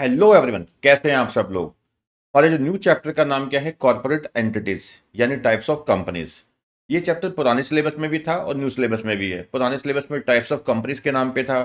Hello everyone, कैसे हैं आप सब लोग। और ये जो न्यू चैप्टर का नाम क्या है, कॉर्पोरेट एंटिटीज यानी टाइप्स ऑफ कंपनीज। ये चैप्टर पुराने सिलेबस में भी था और न्यू सिलेबस में भी है। पुराने सिलेबस में टाइप्स ऑफ कंपनीज के नाम पे था,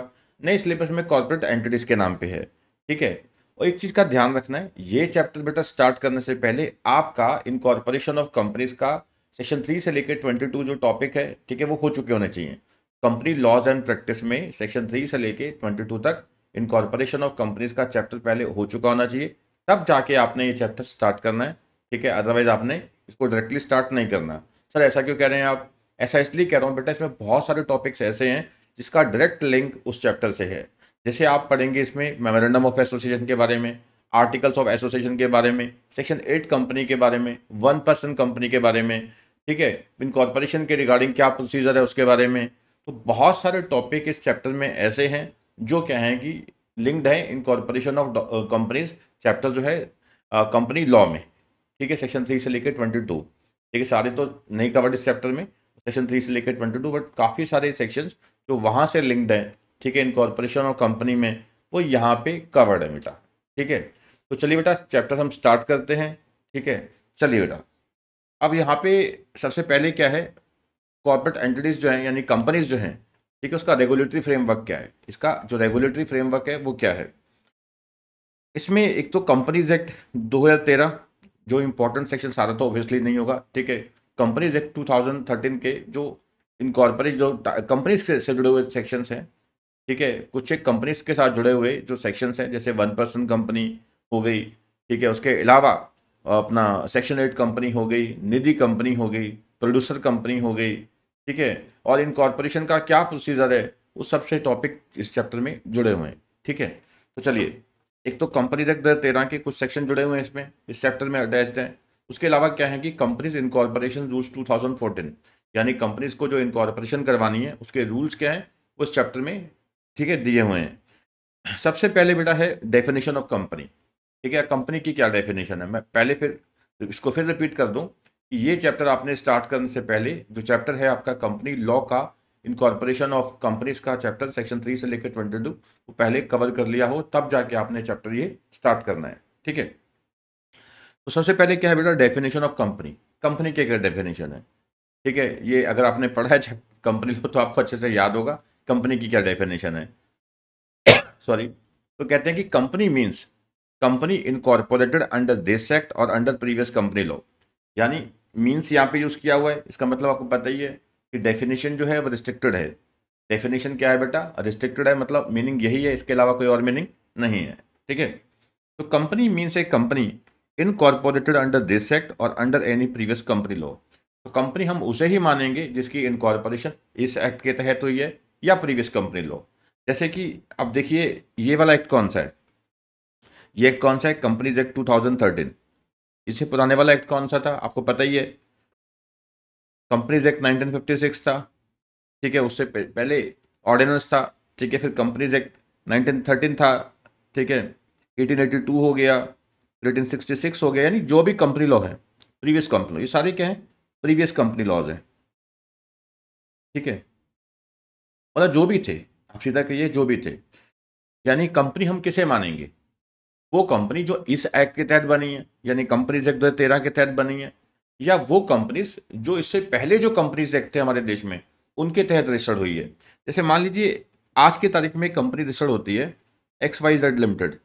नए सिलेबस में कॉर्पोरेट एंटिटीज के नाम पे है। ठीक है, और एक चीज़ का ध्यान रखना है, ये चैप्टर बेटा स्टार्ट करने से पहले आपका इनकॉरपोरेशन ऑफ कंपनीज का सेक्शन 3 से लेकर 22 जो टॉपिक है, ठीक है, वो हो चुके होने चाहिए। कंपनी लॉज एंड प्रैक्टिस में सेक्शन 3 से लेकर 22 तक इनकॉरपोरेशन ऑफ कंपनीज का चैप्टर पहले हो चुका होना चाहिए, तब जाके आपने ये चैप्टर स्टार्ट करना है। ठीक है, अदरवाइज आपने इसको डायरेक्टली स्टार्ट नहीं करना। सर ऐसा क्यों कह रहे हैं आप? ऐसा इसलिए कह रहा हूँ बेटा, इसमें बहुत सारे टॉपिक्स ऐसे हैं जिसका डायरेक्ट लिंक उस चैप्टर से है। जैसे आप पढ़ेंगे इसमें मेमोरेंडम ऑफ एसोसिएशन के बारे में, आर्टिकल्स ऑफ एसोसिएशन के बारे में, सेक्शन 8 कंपनी के बारे में, 1% कंपनी के बारे में, ठीक है, इनकॉरपोरेशन के रिगार्डिंग क्या प्रोसीजर है उसके बारे में। तो बहुत सारे टॉपिक इस चैप्टर में ऐसे हैं जो क्या है कि लिंक्ड है इनकॉरपोरेशन ऑफ कंपनीज चैप्टर जो है कंपनी लॉ में। ठीक है, सेक्शन 3 से लेकर 22। ठीक है, सारे तो नहीं कवर्ड इस चैप्टर में, सेक्शन 3 से लेकर 22, बट काफ़ी सारे सेक्शंस जो वहाँ से लिंक्ड हैं, ठीक है, इनकॉरपोरेशन ऑफ कंपनी में, वो यहाँ पे कवर्ड है बेटा। ठीक है, तो चलिए बेटा चैप्टर हम स्टार्ट करते हैं। ठीक है, चलिए बेटा, अब यहाँ पे सबसे पहले क्या है, कॉर्पोरेट एंटिटीज़ जो हैं यानी कंपनीज जो हैं, ठीक है, उसका रेगुलेटरी फ्रेमवर्क क्या है। इसका जो रेगुलेटरी फ्रेमवर्क है वो क्या है, इसमें एक तो कंपनीज एक्ट 2013 जो इम्पोर्टेंट सेक्शन, सारा तो ऑब्वियसली नहीं होगा। ठीक है, कंपनीज एक्ट 2013 के जो इनकॉर्पोरेट जो कंपनीज से जुड़े हुए सेक्शंस हैं, ठीक है, कुछ एक कंपनीज के साथ जुड़े हुए जो सेक्शंस हैं, जैसे 1% कंपनी हो गई, ठीक है, उसके अलावा अपना सेक्शन 8 कंपनी हो गई, निधि कंपनी हो गई, प्रोड्यूसर कंपनी हो गई, ठीक है, और इनकॉर्पोरेशन का क्या प्रोसीजर है, उस सबसे टॉपिक इस चैप्टर में जुड़े हुए हैं। ठीक है, तो चलिए, एक तो कंपनीज एक्ट 2013 के कुछ सेक्शन जुड़े हुए हैं इसमें, इस चैप्टर में अटैच्ड हैं। उसके अलावा क्या है कि कंपनीज इनकॉरपोरेशन रूल्स 2014 यानी कंपनीज को जो इनकॉरपोरेशन करवानी है उसके रूल्स क्या हैं उस चैप्टर में, ठीक है, दिए हुए हैं। सबसे पहले बेटा है डेफिनेशन ऑफ कंपनी। ठीक है, कंपनी की क्या डेफिनेशन है, मैं पहले फिर इसको फिर रिपीट कर दूं कि ये चैप्टर आपने स्टार्ट करने से पहले जो चैप्टर है आपका कंपनी लॉ का इनकॉरपोरेशन ऑफ कंपनीज का चैप्टर सेक्शन 3 से लेकर 22 वो पहले कवर कर लिया हो, तब जाके आपने चैप्टर ये स्टार्ट करना है। ठीक है, तो सबसे पहले क्या है बेटा, डेफिनेशन ऑफ कंपनी। कंपनी की क्या डेफिनेशन है, ठीक है, ये अगर आपने पढ़ा है कंपनी लॉ तो आपको अच्छे से याद होगा कंपनी की क्या डेफिनेशन है। सॉरी, तो कहते हैं कि company means company incorporated under this act और अंडर प्रीवियस कंपनी लॉ, यानी मीन्स यहाँ पे यूज़ किया हुआ है। इसका मतलब आपको पता ही है कि डेफिनेशन जो है वो रिस्ट्रिक्टेड है। डेफिनेशन क्या है बेटा, रिस्ट्रिक्टेड है, मतलब मीनिंग यही है, इसके अलावा कोई और मीनिंग नहीं है। ठीक है, तो company means a company incorporated under this act और under any previous company law. तो कंपनी हम उसे ही मानेंगे जिसकी इनकॉरपोरेशन इस एक्ट के तहत हुई है या प्रीवियस कंपनी लॉ। जैसे कि अब देखिए ये वाला एक्ट कौन सा है, ये एक्ट कौन सा है, कंपनीज एक्ट 2013। इससे पुराने वाला एक्ट कौन सा था, आपको पता ही है, कंपनीज एक्ट 1956 था। ठीक है, उससे पहले ऑर्डिनेंस था। ठीक है, फिर कंपनीज एक्ट 1913 था। ठीक है, 1882 हो गया, 1866 हो गया, यानी जो भी कंपनी लॉ है प्रीवियस कंपनी लॉ, ये सारे क्या हैं, प्रीवियस कंपनी लॉज हैं। ठीक है, मतलब जो भी थे, आप सीधा कहिए जो भी थे, यानी कंपनी हम किसे मानेंगे, वो कंपनी जो इस एक्ट के तहत बनी है यानी कंपनीज एक्ट 2013 के तहत बनी है, या वो कंपनीज जो इससे पहले जो कंपनीज एक्ट थे हमारे देश में उनके तहत रजिस्टर्ड हुई है। जैसे मान लीजिए आज की तारीख में कंपनी रजिस्टर्ड होती है XYZ लिमिटेड,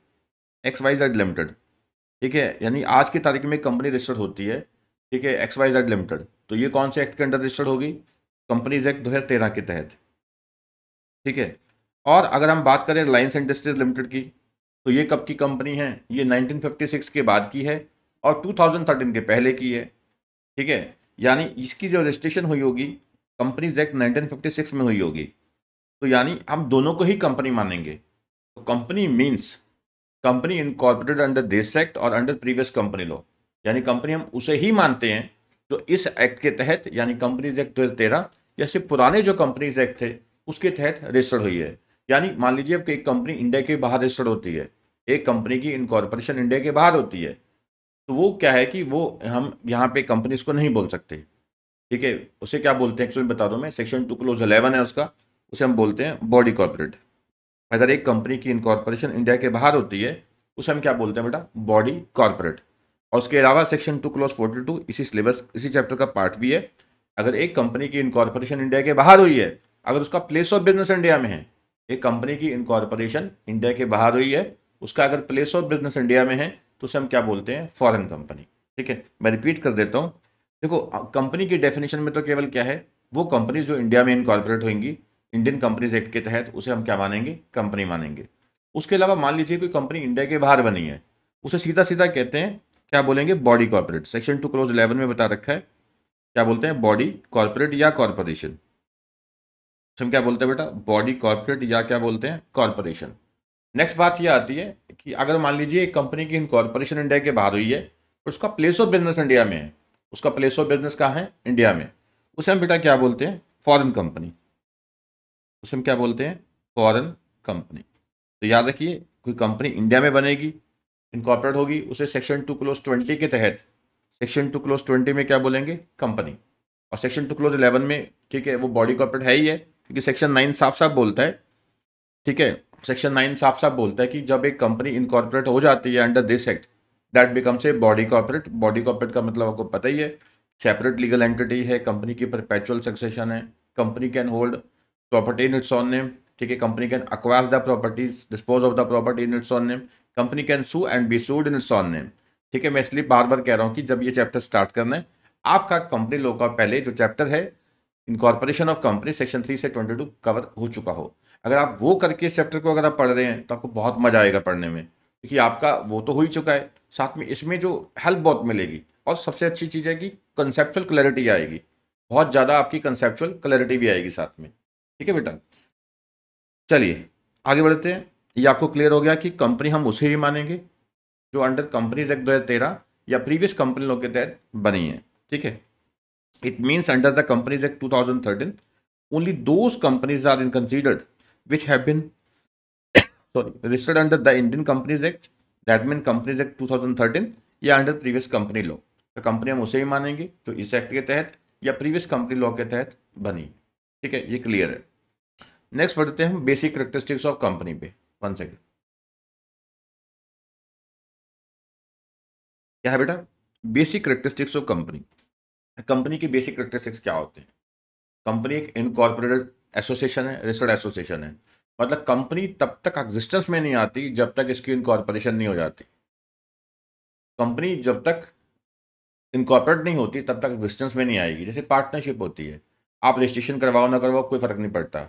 XYZ लिमिटेड, ठीक है, यानी आज की तारीख में कंपनी रजिस्टर्ड होती है, ठीक है, XYZ लिमिटेड। तो ये कौन से एक्ट के अंडर रजिस्टर्ड होगी, कंपनीज एक्ट 2013 के तहत। ठीक है, और अगर हम बात करें रिलायंस इंडस्ट्रीज लिमिटेड की, तो ये कब की कंपनी है, ये 1956 के बाद की है और 2013 के पहले की है। ठीक है, यानी इसकी जो रजिस्ट्रेशन हुई होगी कंपनीज एक्ट 1956 में हुई होगी, तो यानी हम दोनों को ही कंपनी मानेंगे। तो company means company incorporated under this act और अंडर प्रीवियस कंपनी लॉ, यानी कंपनी हम उसे ही मानते हैं जो इस एक्ट के तहत यानी कंपनीज एक्ट 2013 या सिर्फ पुराने जो कंपनीज एक्ट थे उसके तहत रजिस्टर्ड हुई है। यानी मान लीजिए अब एक कंपनी इंडिया के बाहर रजिस्टर्ड होती है, एक कंपनी की इनकॉरपोरेशन इंडिया के बाहर होती है, तो वो क्या है कि वो हम यहाँ पे कंपनीज को नहीं बोल सकते। ठीक है, उसे क्या बोलते हैं एक्चुअली बता दूँ मैं, सेक्शन 2(11) है उसका, उसे हम बोलते हैं बॉडी कॉर्पोरेट। अगर एक कंपनी की इनकॉरपोरेशन इंडिया के बाहर होती है उसे हम क्या बोलते हैं बेटा, बॉडी कॉर्पोरेट। और उसके अलावा सेक्शन 2 क्लॉज 42 इसी सिलेबस इसी चैप्टर का पार्ट भी है। अगर एक कंपनी की इनकॉरपोरेशन इंडिया के बाहर हुई है, अगर उसका प्लेस ऑफ बिजनेस इंडिया में है, एक कंपनी की इनकॉरपोरेशन इंडिया के बाहर हुई है, उसका अगर प्लेस ऑफ बिजनेस इंडिया में है तो उसे हम क्या बोलते हैं, फॉरेन कंपनी। ठीक है, मैं रिपीट कर देता हूँ। देखो कंपनी की डेफिनेशन में तो केवल क्या है, वो कंपनी जो इंडिया में इनकॉरपोरेट होंगी इंडियन कंपनीज एक्ट के तहत, उसे हम क्या मानेंगे, कंपनी मानेंगे। उसके अलावा मान लीजिए कोई कंपनी इंडिया के बाहर बनी है, उसे सीधा सीधा कहते हैं क्या बोलेंगे, बॉडी कॉर्पोरेट। सेक्शन 2 क्लॉज 11 में बता रखा है, क्या बोलते हैं, बॉडी कॉर्पोरेट या कॉर्पोरेशन। हम क्या बोलते हैं बेटा, बॉडी कॉर्पोरेट या क्या बोलते हैं, कॉर्पोरेशन। नेक्स्ट बात यह आती है कि अगर मान लीजिए कंपनी की इनकॉरपोरेशन इंडिया के बाहर हुई है और उसका प्लेस ऑफ बिजनेस इंडिया में है, उसका प्लेस ऑफ बिजनेस कहाँ है, इंडिया में, उसे हम बेटा क्या बोलते हैं, फॉरेन कंपनी। उसे हम क्या बोलते हैं, फॉरेन कंपनी। तो याद रखिए कोई कंपनी इंडिया में बनेगी, इनकॉर्पोरेट होगी, उसे सेक्शन 2 क्लोज 20 के तहत, सेक्शन 2 क्लोज 20 में क्या बोलेंगे, कंपनी। और सेक्शन 2 क्लोज 11 में ठीक है वो बॉडी कॉर्पोरेट है ही है, क्योंकि सेक्शन 9 साफ साफ बोलता है, ठीक है, सेक्शन 9 साफ साफ बोलता है कि जब एक कंपनी इनकॉर्पोरेट हो जाती है under this act that becomes a body corporate. Body corporate का मतलब आपको पता ही है, सेपरेट लीगल एंटिटी है, कंपनी की परपेचुअल सक्सेशन है, company can hold property in its own name, ठीक है, company can acquire the properties, dispose of the property in its own name, company can sue and be sued in its own name. ठीक है, मैं इसलिए बार बार कह रहा हूँ कि जब ये चैप्टर स्टार्ट करना है आपका कंपनी लॉ का पहले जो चैप्टर है इनकॉर्पोरेशन ऑफ कंपनी सेक्शन 3 से 22 कवर हो चुका हो, अगर आप वो करके इस चैप्टर को अगर आप पढ़ रहे हैं तो आपको बहुत मजा आएगा पढ़ने में, क्योंकि आपका वो तो हो ही चुका है, साथ में इसमें जो हेल्प बहुत मिलेगी। और सबसे अच्छी चीज़ है कि कंसेप्चुअल क्लैरिटी आएगी, बहुत ज़्यादा आपकी कंसेप्चुअल क्लैरिटी भी आएगी साथ में। ठीक है बेटा, चलिए आगे बढ़ते हैं। ये आपको क्लियर हो गया कि कंपनी हम उसे ही मानेंगे जो अंडर कंपनीज एक्ट 2013 या प्रीवियस कंपनी लॉ के तहत बनी है। ठीक है, it means under the companies act 2013 only those companies are in considered which have been registered under the Indian companies act that mean companies act 2013 या अंडर previous company law. तो company हम उसे ही मानेंगे जो इस एक्ट के तहत या प्रीवियस कंपनी लॉ के तहत बनी है। ठीक है, ये क्लियर है। नेक्स्ट बढ़ते हैं हम बेसिक करेक्टरिस्टिक्स ऑफ कंपनी पे। 1 सेकेंड, क्या है बेटा, basic characteristics of company. Company के बेसिक करेक्टरिस्टिक्स क्या होते हैं? कंपनी एक इनकॉर्पोरेटेड एसोसिएशन है, रजिस्टर्ड एसोसिएशन है, मतलब कंपनी तब तक एग्जिस्टेंस में नहीं आती जब तक इसकी इनकॉर्पोरेशन नहीं हो जाती। कंपनी जब तक इनकॉर्पोरेट नहीं होती तब तक एग्जिस्टेंस में नहीं आएगी। जैसे पार्टनरशिप होती है, आप रजिस्ट्रेशन करवाओ ना करवाओ कोई फर्क नहीं पड़ता,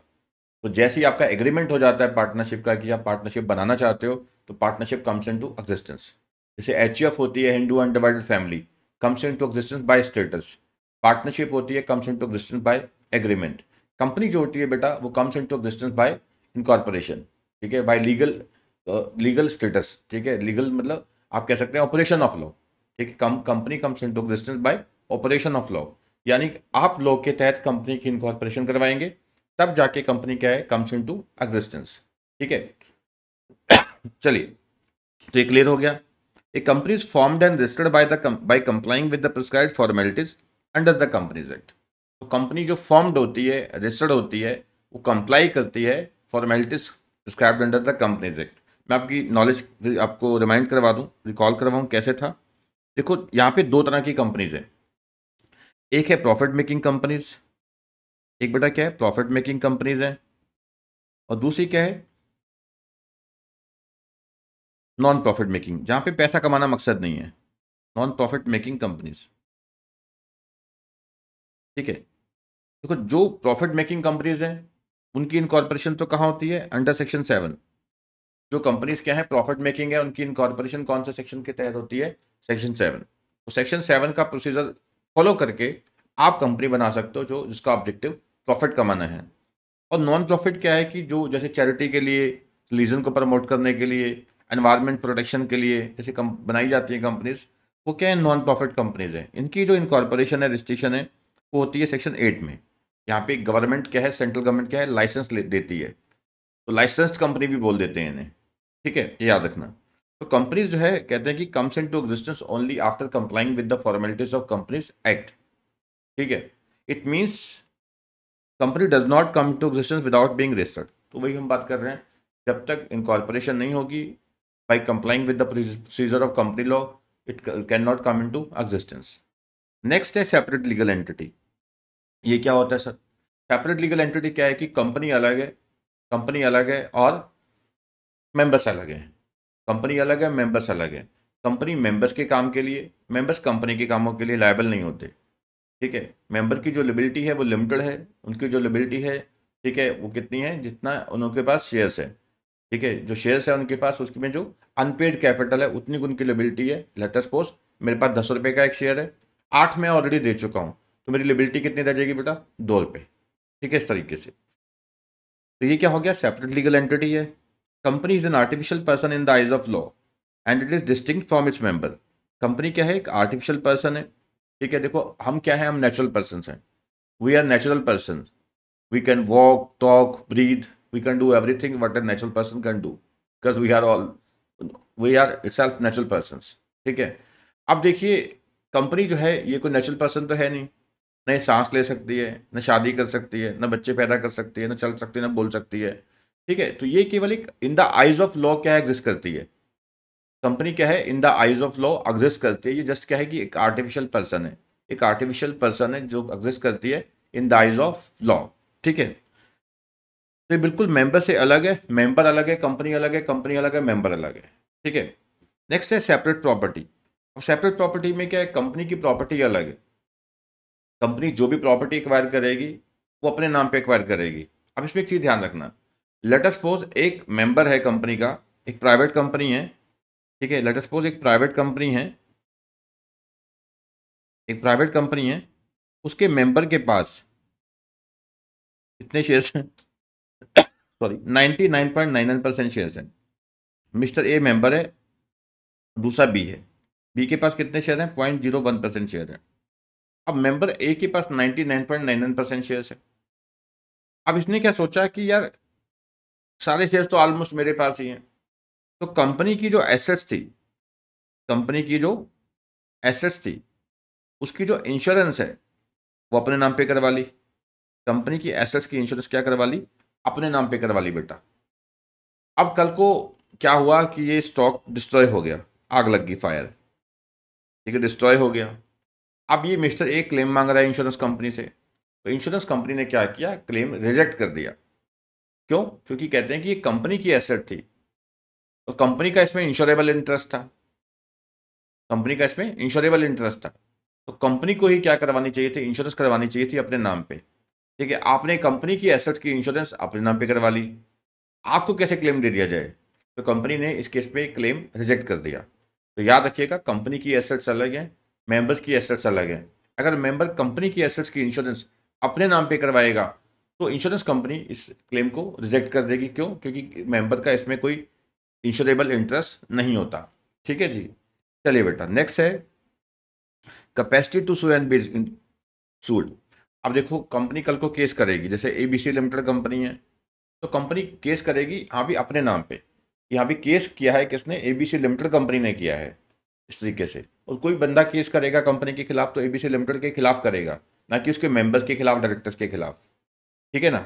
तो जैसे ही आपका एग्रीमेंट हो जाता है पार्टनरशिप का कि आप पार्टनरशिप बनाना चाहते हो तो partnership comes into existence. जैसे HUF होती है, Hindu undivided family, comes into existence by status. Partnership होती है comes into existence by agreement. Company जो होती है बेटा वो comes into existence by incorporation, ठीक है, बाय लीगल स्टेटस, ठीक है, लीगल मतलब आप कह सकते हैं ऑपरेशन ऑफ लॉ। ठीक है, company comes into existence by operation of law, यानी आप लॉ के तहत कंपनी की इनकॉर्पोरेशन करवाएंगे तब जाके कंपनी क्या है, कम्स इन टू एग्जिस्टेंस। ठीक है, चलिए तो ये क्लियर हो गया। A company is formed and registered by complying with the prescribed formalities under the companies act. तो कंपनी जो फॉर्म्ड होती है, रजिस्टर्ड होती है, वो कंप्लाई करती है formalities prescribed under the companies act. मैं आपकी नॉलेज आपको रिमाइंड करवा दूँ, रिकॉल करवाऊँ कैसे था। देखो यहाँ पे 2 तरह की कंपनीज है, एक है प्रॉफिट मेकिंग कंपनीज, एक बेटा क्या है, प्रॉफिट मेकिंग कंपनीज है, और दूसरी क्या है, नॉन प्रॉफिट मेकिंग, जहां पे पैसा कमाना मकसद नहीं है, नॉन प्रॉफिट मेकिंग कंपनीज। ठीक है, देखो जो प्रॉफिट मेकिंग कंपनीज हैं उनकी इनकॉर्पोरेशन तो कहाँ होती है, अंडर सेक्शन 7। जो कंपनीज क्या है, प्रॉफिट मेकिंग है, उनकी इनकॉर्पोरेशन कौन से सेक्शन के तहत होती है, सेक्शन 7। तो सेक्शन 7 का प्रोसीजर फॉलो करके आप कंपनी बना सकते हो जो जिसका ऑब्जेक्टिव प्रॉफिट कमाना है। और नॉन प्रॉफिट क्या है कि जो जैसे चैरिटी के लिए, रिलीजन को प्रमोट करने के लिए, एनवायरनमेंट प्रोटेक्शन के लिए जैसे बनाई जाती है कंपनीज, वो क्या है, नॉन प्रॉफिट कंपनीज हैं। इनकी जो इनकॉर्पोरेशन है, रजिस्ट्रेशन है, वो होती है सेक्शन 8 में। यहाँ पे गवर्नमेंट क्या है, सेंट्रल गवर्नमेंट क्या है, लाइसेंस देती है, तो लाइसेंस्ड कंपनी भी बोल देते हैं इन्हें। ठीक है, ये याद रखना। तो कंपनीज जो है कहते हैं कि comes into existence only after complying with the formalities of companies act. ठीक है, it means company does not come to existence without being registered. तो वही हम बात कर रहे हैं, जब तक इनकॉर्पोरेशन नहीं होगी by complying with the procedure of company law, it cannot come into existence. Next है separate legal entity. ये क्या होता है सर? सेपरेट लीगल एंटिटी क्या है कि कंपनी अलग है और मेंबर्स अलग हैं। कंपनी अलग है, मेंबर्स अलग है। कंपनी मेंबर्स के काम के लिए, मेंबर्स कंपनी के कामों के लिए लायबल नहीं होते, ठीक है। मेंबर की जो लायबिलिटी है वो लिमिटेड है, उनकी जो लायबिलिटी है, ठीक है, वो कितनी है, जितना उनके पास शेयर्स है, ठीक है। जो शेयर्स है उनके पास, उसमें जो अनपेड कैपिटल है उतनी उनकी लायबिलिटी है। लेट अस सपोज मेरे पास 10 रुपये का एक शेयर है, 8 मैं ऑलरेडी दे चुका हूँ, तो मेरी लायबिलिटी कितनी रह जाएगी बेटा, 2 रुपये, ठीक है, इस तरीके से। तो ये क्या हो गया, सेपरेट लीगल एंटिटी है। Company is an artificial person in the eyes of law and it is distinct from its member. Company क्या है, एक आर्टिफिशियल पर्सन है, ठीक है। देखो हम क्या है, हम नेचुरल पर्सन हैं, we are natural person, we can walk, talk, breathe, we can do everything what a natural person can do, because we are itself natural person, ठीक है। अब देखिए कंपनी जो है ये कोई नेचुरल पर्सन तो है नहीं, ना ये सांस ले सकती है, ना शादी कर सकती है, ना बच्चे पैदा कर सकती है, ना चल सकती है, ना बोल सकती है, ठीक है। तो ये केवल एक in the eyes of law क्या एग्जिस्ट करती है, कंपनी क्या है in the eyes of law exist करती है। ये जस्ट क्या है कि एक आर्टिफिशियल पर्सन है, एक आर्टिफिशियल पर्सन है जो एग्जिस्ट करती है in the eyes of law, ठीक है। तो बिल्कुल मेंबर से अलग है, मेंबर अलग है, कंपनी अलग है, कंपनी अलग है, मेंबर अलग है, ठीक है। नेक्स्ट है सेपरेट प्रॉपर्टी। और सेपरेट प्रॉपर्टी में क्या है, कंपनी की प्रॉपर्टी अलग है। कंपनी जो भी प्रॉपर्टी एक्वायर करेगी वो अपने नाम पे एक्वायर करेगी। अब इसमें एक चीज़ ध्यान रखना, लेट अस सपोज एक मेंबर है कंपनी का, एक प्राइवेट कंपनी है, ठीक है। लेट अस सपोज एक प्राइवेट कंपनी है, उसके मेंबर के पास कितने शेयर्स हैं, सॉरी 99.99% शेयर्स हैं। मिस्टर ए मेंबर है, दूसरा बी है, बी के पास कितने शेयर हैं, 0.01% शेयर है। अब मेंबर ए के पास 99.99% शेयर्स है। अब इसने क्या सोचा कि यार सारे शेयर्स तो ऑलमोस्ट मेरे पास ही हैं, तो कंपनी की जो एसेट्स थी, उसकी जो इंश्योरेंस है वो अपने नाम पे करवा ली। कंपनी की एसेट्स की इंश्योरेंस क्या करवा ली, अपने नाम पे करवा ली बेटा। अब कल को क्या हुआ कि ये स्टॉक डिस्ट्रॉय हो गया, आग लग गई, फायर, ठीक है, डिस्ट्रॉय हो गया। अब ये मिस्टर ए क्लेम मांग रहा है इंश्योरेंस कंपनी से, तो इंश्योरेंस कंपनी ने क्या किया, क्लेम रिजेक्ट कर दिया। क्यों, क्योंकि कहते हैं कि ये कंपनी की एसेट थी और तो कंपनी का इसमें इंश्योरेबल इंटरेस्ट था, तो कंपनी को ही क्या करवानी चाहिए थी, इंश्योरेंस करवानी चाहिए थी अपने नाम पे, ठीक है। आपने कंपनी की एसेट की इंश्योरेंस अपने नाम पे करवा ली, आपको कैसे क्लेम दे दिया जाए, तो कंपनी ने इस केस पे क्लेम रिजेक्ट कर दिया। तो याद रखिएगा, कंपनी की एसेट्स अलग हैं, मेंबर्स की एसेट्स अलग हैं। अगर मेंबर कंपनी की एसेट्स की इंश्योरेंस अपने नाम पे करवाएगा तो इंश्योरेंस कंपनी इस क्लेम को रिजेक्ट कर देगी। क्यों, क्योंकि मेंबर का इसमें कोई इंश्योरेबल इंटरेस्ट नहीं होता, ठीक है जी। चलिए बेटा नेक्स्ट है capacity to sue and be sued. अब देखो कंपनी कल को केस करेगी, जैसे एबीसी लिमिटेड कंपनी है तो कंपनी केस करेगी, यहाँ भी अपने नाम पर। यहाँ भी केस किया है किसने, एबीसी लिमिटेड कंपनी ने किया है, इस तरीके से। और कोई बंदा केस करेगा कंपनी के खिलाफ तो एबीसी लिमिटेड के खिलाफ करेगा, ना कि उसके मेंबर्स के खिलाफ, डायरेक्टर्स के खिलाफ, ठीक है ना।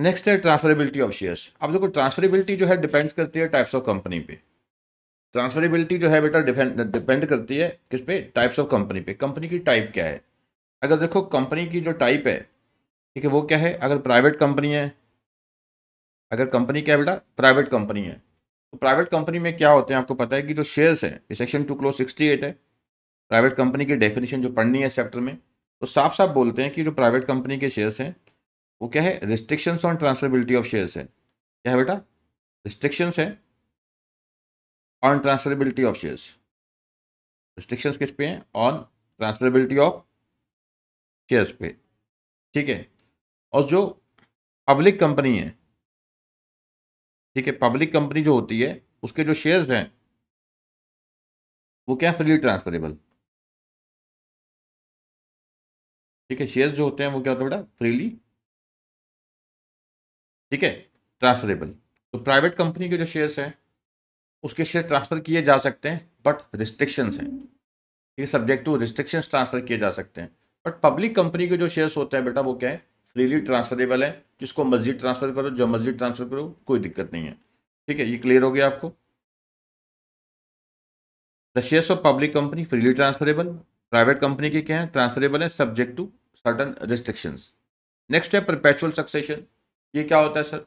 नेक्स्ट है ट्रांसफरेबिलिटी ऑफ शेयर्स। अब देखो ट्रांसफरेबिलिटी जो है डिपेंड्स करती है टाइप्स ऑफ कंपनी पे। ट्रांसफरेबिलिटी जो है बेटा डिपेंड करती है किस पे, टाइप्स ऑफ कंपनी पे। कंपनी की टाइप क्या है, अगर देखो कंपनी की जो टाइप है, ठीक है, वो क्या है, अगर प्राइवेट कंपनी है, अगर कंपनी क्या है बेटा, प्राइवेट कंपनी है, तो प्राइवेट कंपनी में क्या होते हैं, आपको पता है कि जो शेयर्स हैं, सेक्शन 2 क्लॉज 68 है प्राइवेट कंपनी की डेफिनेशन जो पढ़नी है चैप्टर में, तो साफ साफ बोलते हैं कि जो प्राइवेट कंपनी के शेयर्स हैं वो क्या है, restrictions on transferability of shares है। क्या है बेटा, रिस्ट्रिक्शंस है on transferability of shares. Restrictions किस पे हैं, ऑन ट्रांसफरेबिलिटी ऑफ शेयर्स पे, ठीक है। और जो पब्लिक कंपनी है, ठीक है, पब्लिक कंपनी जो होती है उसके जो शेयर्स हैं वो क्या है, फ्रीली ट्रांसफरेबल, ठीक है। शेयर्स जो होते हैं वो क्या होता है बेटा, फ्रीली, ठीक है, ट्रांसफरेबल। तो प्राइवेट कंपनी के जो शेयर्स हैं उसके शेयर ट्रांसफर किए जा सकते हैं, बट रिस्ट्रिक्शंस हैं, ठीक है, सब्जेक्ट टू रिस्ट्रिक्शंस ट्रांसफर किए जा सकते हैं। बट पब्लिक कंपनी के जो शेयर्स होते हैं बेटा वो क्या है, फ्रीली ट्रांसफरेबल है, जिसको मर्जी ट्रांसफ़र करो, जो मर्जी ट्रांसफ़र करो, कोई दिक्कत नहीं है, ठीक है। ये क्लियर हो गया आपको। The shares of public company freely transferable, private company के क्या है ट्रांसफरेबल है subject to certain restrictions. Next है परपेचुअल सक्सेशन। ये क्या होता है सर?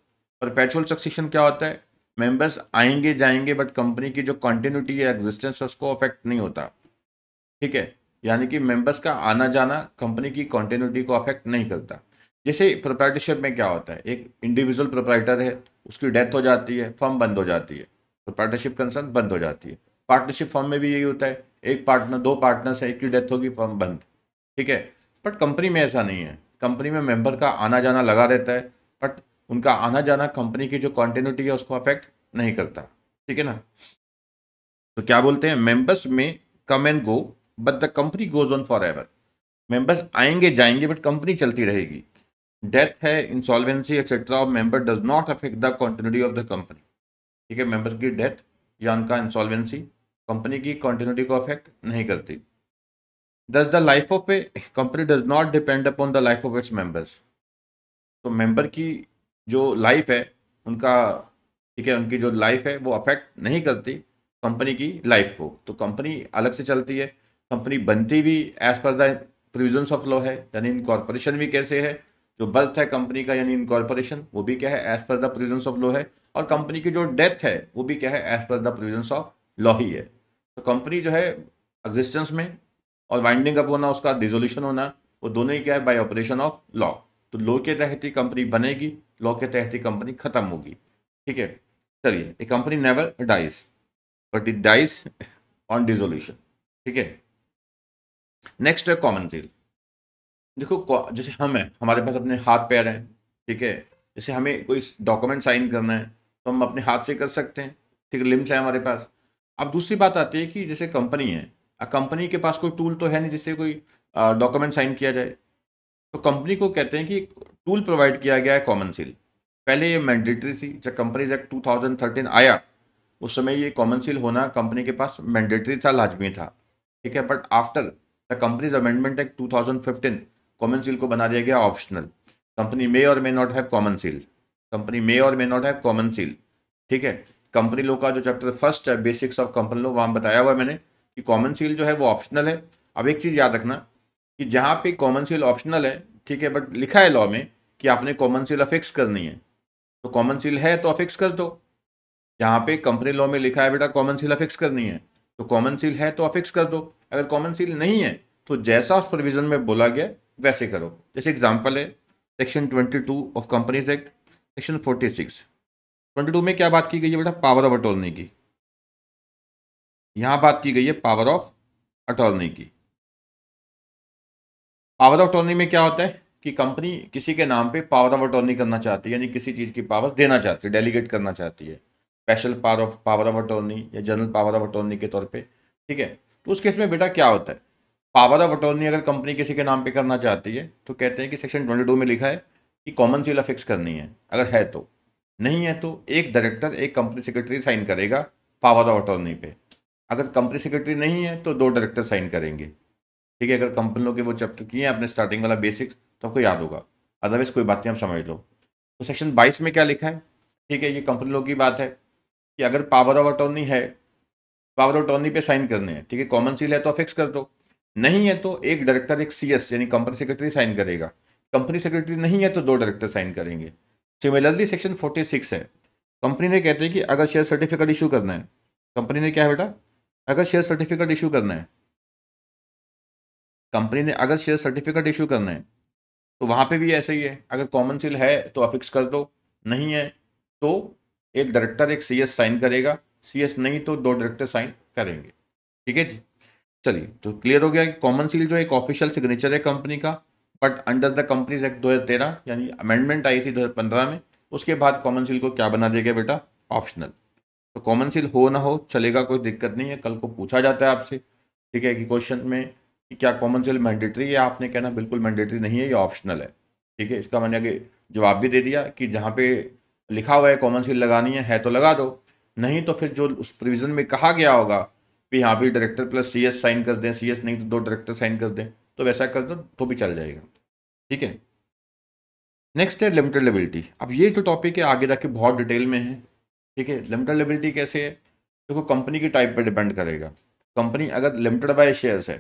परपेचुअल सक्सेशन क्या होता है? मेंबर्स आएंगे जाएंगे बट कंपनी की जो कंटिन्यूटी है एग्जिस्टेंस उसको अफेक्ट नहीं होता। ठीक है, यानी कि मेंबर्स का आना जाना कंपनी की कंटिन्यूटी को अफेक्ट नहीं करता। जैसे प्रोप्राइटरशिप में क्या होता है, एक इंडिविजुअल प्रोप्राइटर है, उसकी डेथ हो जाती है, फर्म बंद हो जाती है, प्रोप्राइटरशिप कंसर्न बंद हो जाती है। पार्टनरशिप फर्म में भी यही होता है, एक पार्टनर दो पार्टनर्स है, एक की डेथ होगी, फर्म बंद। ठीक है, बट कंपनी में ऐसा नहीं है। कंपनी में मेंबर का आना जाना लगा रहता है बट उनका आना जाना कंपनी की जो कंटिन्यूटी है उसको अफेक्ट नहीं करता। ठीक है ना, तो क्या बोलते हैं, मेंबर्स में come and go but the company goes on forever. Members आएंगे जाएंगे बट कंपनी चलती रहेगी। डेथ है, insolvency etcetera of member does not affect the continuity of the company. ठीक है, मेंबर की डेथ या उनका इंसॉल्वेंसी कंपनी की कंटिन्यूटी को अफेक्ट नहीं करती। Does the life of a company does not depend upon the life of its members? तो member की जो life है उनका, ठीक है, उनकी जो life है वो affect नहीं करती company की life को। तो company अलग से चलती है, company बनती भी as per the provisions of law है, यानी incorporation भी कैसे है, जो birth है company का यानी incorporation वो भी क्या है as per the provisions of law है, और company की जो death है वो भी क्या है as per the provisions of law ही है। तो company जो है existence में और वाइंडिंग अप होना, उसका डिसोल्यूशन होना, वो दोनों ही क्या है बाय ऑपरेशन ऑफ लॉ। तो लॉ के तहत ही कंपनी बनेगी, लॉ के तहत ही कंपनी खत्म होगी। ठीक है, चलिए, a company never dies but it dies on dissolution. ठीक है, नेक्स्ट है कॉमन सेल। देखो, जैसे हम हैं, हमारे पास अपने हाथ पैर हैं, ठीक है, जैसे हमें कोई डॉक्यूमेंट साइन करना है तो हम अपने हाथ से कर सकते हैं, ठीक है, लिम्स है हमारे पास। अब दूसरी बात आती है कि जैसे कंपनी है, कंपनी के पास कोई टूल तो है नहीं जिससे कोई डॉक्यूमेंट साइन किया जाए, तो कंपनी को कहते हैं कि टूल प्रोवाइड किया गया है कॉमन सील। पहले ये मैंडेटरी थी, जब कंपनीज एक्ट 2013 आया उस समय ये कॉमन सील होना कंपनी के पास मैंडेटरी था, लाजमी था। ठीक है, but after the companies amendment act 2015 common seal को बना दिया गया optional. Company may or may not have common seal, company may or may not have common seal. ठीक है, कंपनी लॉ का जो चैप्टर फर्स्ट है बेसिक्स ऑफ कंपनी लॉ, वहाँ बताया हुआ है मैंने कि कॉमन सील जो है वो ऑप्शनल है। अब एक चीज़ याद रखना कि जहाँ पे कॉमन सील ऑप्शनल है, ठीक है, बट लिखा है लॉ में कि आपने कॉमन सील अफिक्स करनी है, तो कॉमन सील है तो अफिक्स कर दो। जहाँ पे कंपनी लॉ में लिखा है बेटा कॉमन सील अफिक्स करनी है, तो कॉमन सील है तो अफिक्स कर दो। अगर कॉमन सील नहीं है तो जैसा उस प्रोविज़न में बोला गया वैसे करो। जैसे एग्जाम्पल है section 22 of companies act section 46। 22 में क्या बात की गई है बेटा? पावर ऑफ अटॉर्नी की। यहां बात की गई है पावर ऑफ अटॉर्नी की। पावर ऑफ अटॉर्नी में क्या होता है कि कंपनी किसी के नाम पे पावर ऑफ अटॉर्नी करना चाहती है, यानी किसी चीज़ की पावर देना चाहती है, डेलीगेट करना चाहती है, स्पेशल पावर ऑफ अटॉर्नी या जनरल पावर ऑफ अटॉर्नी के तौर पे। ठीक है, तो उस केस में बेटा क्या होता है, पावर ऑफ अटॉर्नी अगर कंपनी किसी के नाम पर करना चाहती है तो कहते हैं कि सेक्शन 22 में लिखा है कि कॉमन सील फिक्स करनी है, अगर है तो, नहीं है तो एक डायरेक्टर एक कंपनी सेक्रेटरी साइन करेगा पावर ऑफ अटॉर्नी पे। अगर कंपनी सेक्रेटरी नहीं है तो दो डायरेक्टर साइन करेंगे। ठीक है, अगर कंपनी लोग के वो चैप्टर किए हैं अपने स्टार्टिंग वाला बेसिक्स तो आपको याद होगा, अदरवाइज कोई बात नहीं, आप समझ लो। तो सेक्शन 22 में क्या लिखा है, ठीक है, ये कंपनी लोग की बात है कि अगर पावर ऑफ अटॉर्नी है, पावर ऑफ अटॉर्नी पे साइन करने हैं, ठीक है, कॉमन सील है तो फिक्स कर दो, नहीं है तो एक डायरेक्टर एक CS यानी कंपनी सेक्रेटरी साइन करेगा, कंपनी सेक्रेटरी नहीं है तो दो डायरेक्टर साइन करेंगे। सिमिलरली सेक्शन 46 है, कंपनी ने कहते हैं कि अगर शेयर सर्टिफिकेट इशू करना है, कंपनी ने क्या है बेटा, अगर शेयर सर्टिफिकेट इशू करना है, कंपनी ने अगर शेयर सर्टिफिकेट इशू करना है तो वहाँ पे भी ऐसा ही है, अगर कॉमन सील है तो अफिक्स कर दो, नहीं है तो एक डायरेक्टर एक CS साइन करेगा, CS नहीं तो दो डायरेक्टर साइन करेंगे। ठीक है जी, चलिए, तो क्लियर हो गया कि कॉमन सील जो एक ऑफिशियल सिग्नेचर है कंपनी का, but under the companies act 2013 यानी अमेंडमेंट आई थी 2015 में, उसके बाद कॉमन सील को क्या बना दिया गया बेटा, ऑप्शनल। तो कॉमन सील हो ना हो चलेगा, कोई दिक्कत नहीं है। कल को पूछा जाता है आपसे, ठीक है, कि क्वेश्चन में कि क्या कॉमन सील मैंडेटरी है, आपने कहना बिल्कुल मैंडेटरी नहीं है, ये ऑप्शनल है। ठीक है, इसका मैंने आगे जवाब भी दे दिया कि जहाँ पे लिखा हुआ है कॉमन सील लगानी है तो लगा दो, नहीं तो फिर जो उस प्रोविज़न में कहा गया होगा कि यहाँ भी डायरेक्टर प्लस CS साइन कर दें, CS नहीं तो दो डायरेक्टर साइन कर दें, तो वैसा कर दो तो भी चल जाएगा। ठीक है, नेक्स्ट है लिमिटेड लायबिलिटी। अब ये जो टॉपिक है आगे जाके बहुत डिटेल में है। ठीक है, लिमिटेड लायबिलिटी कैसे है, देखो कंपनी की टाइप पर डिपेंड करेगा। कंपनी अगर लिमिटेड बाय शेयर्स है,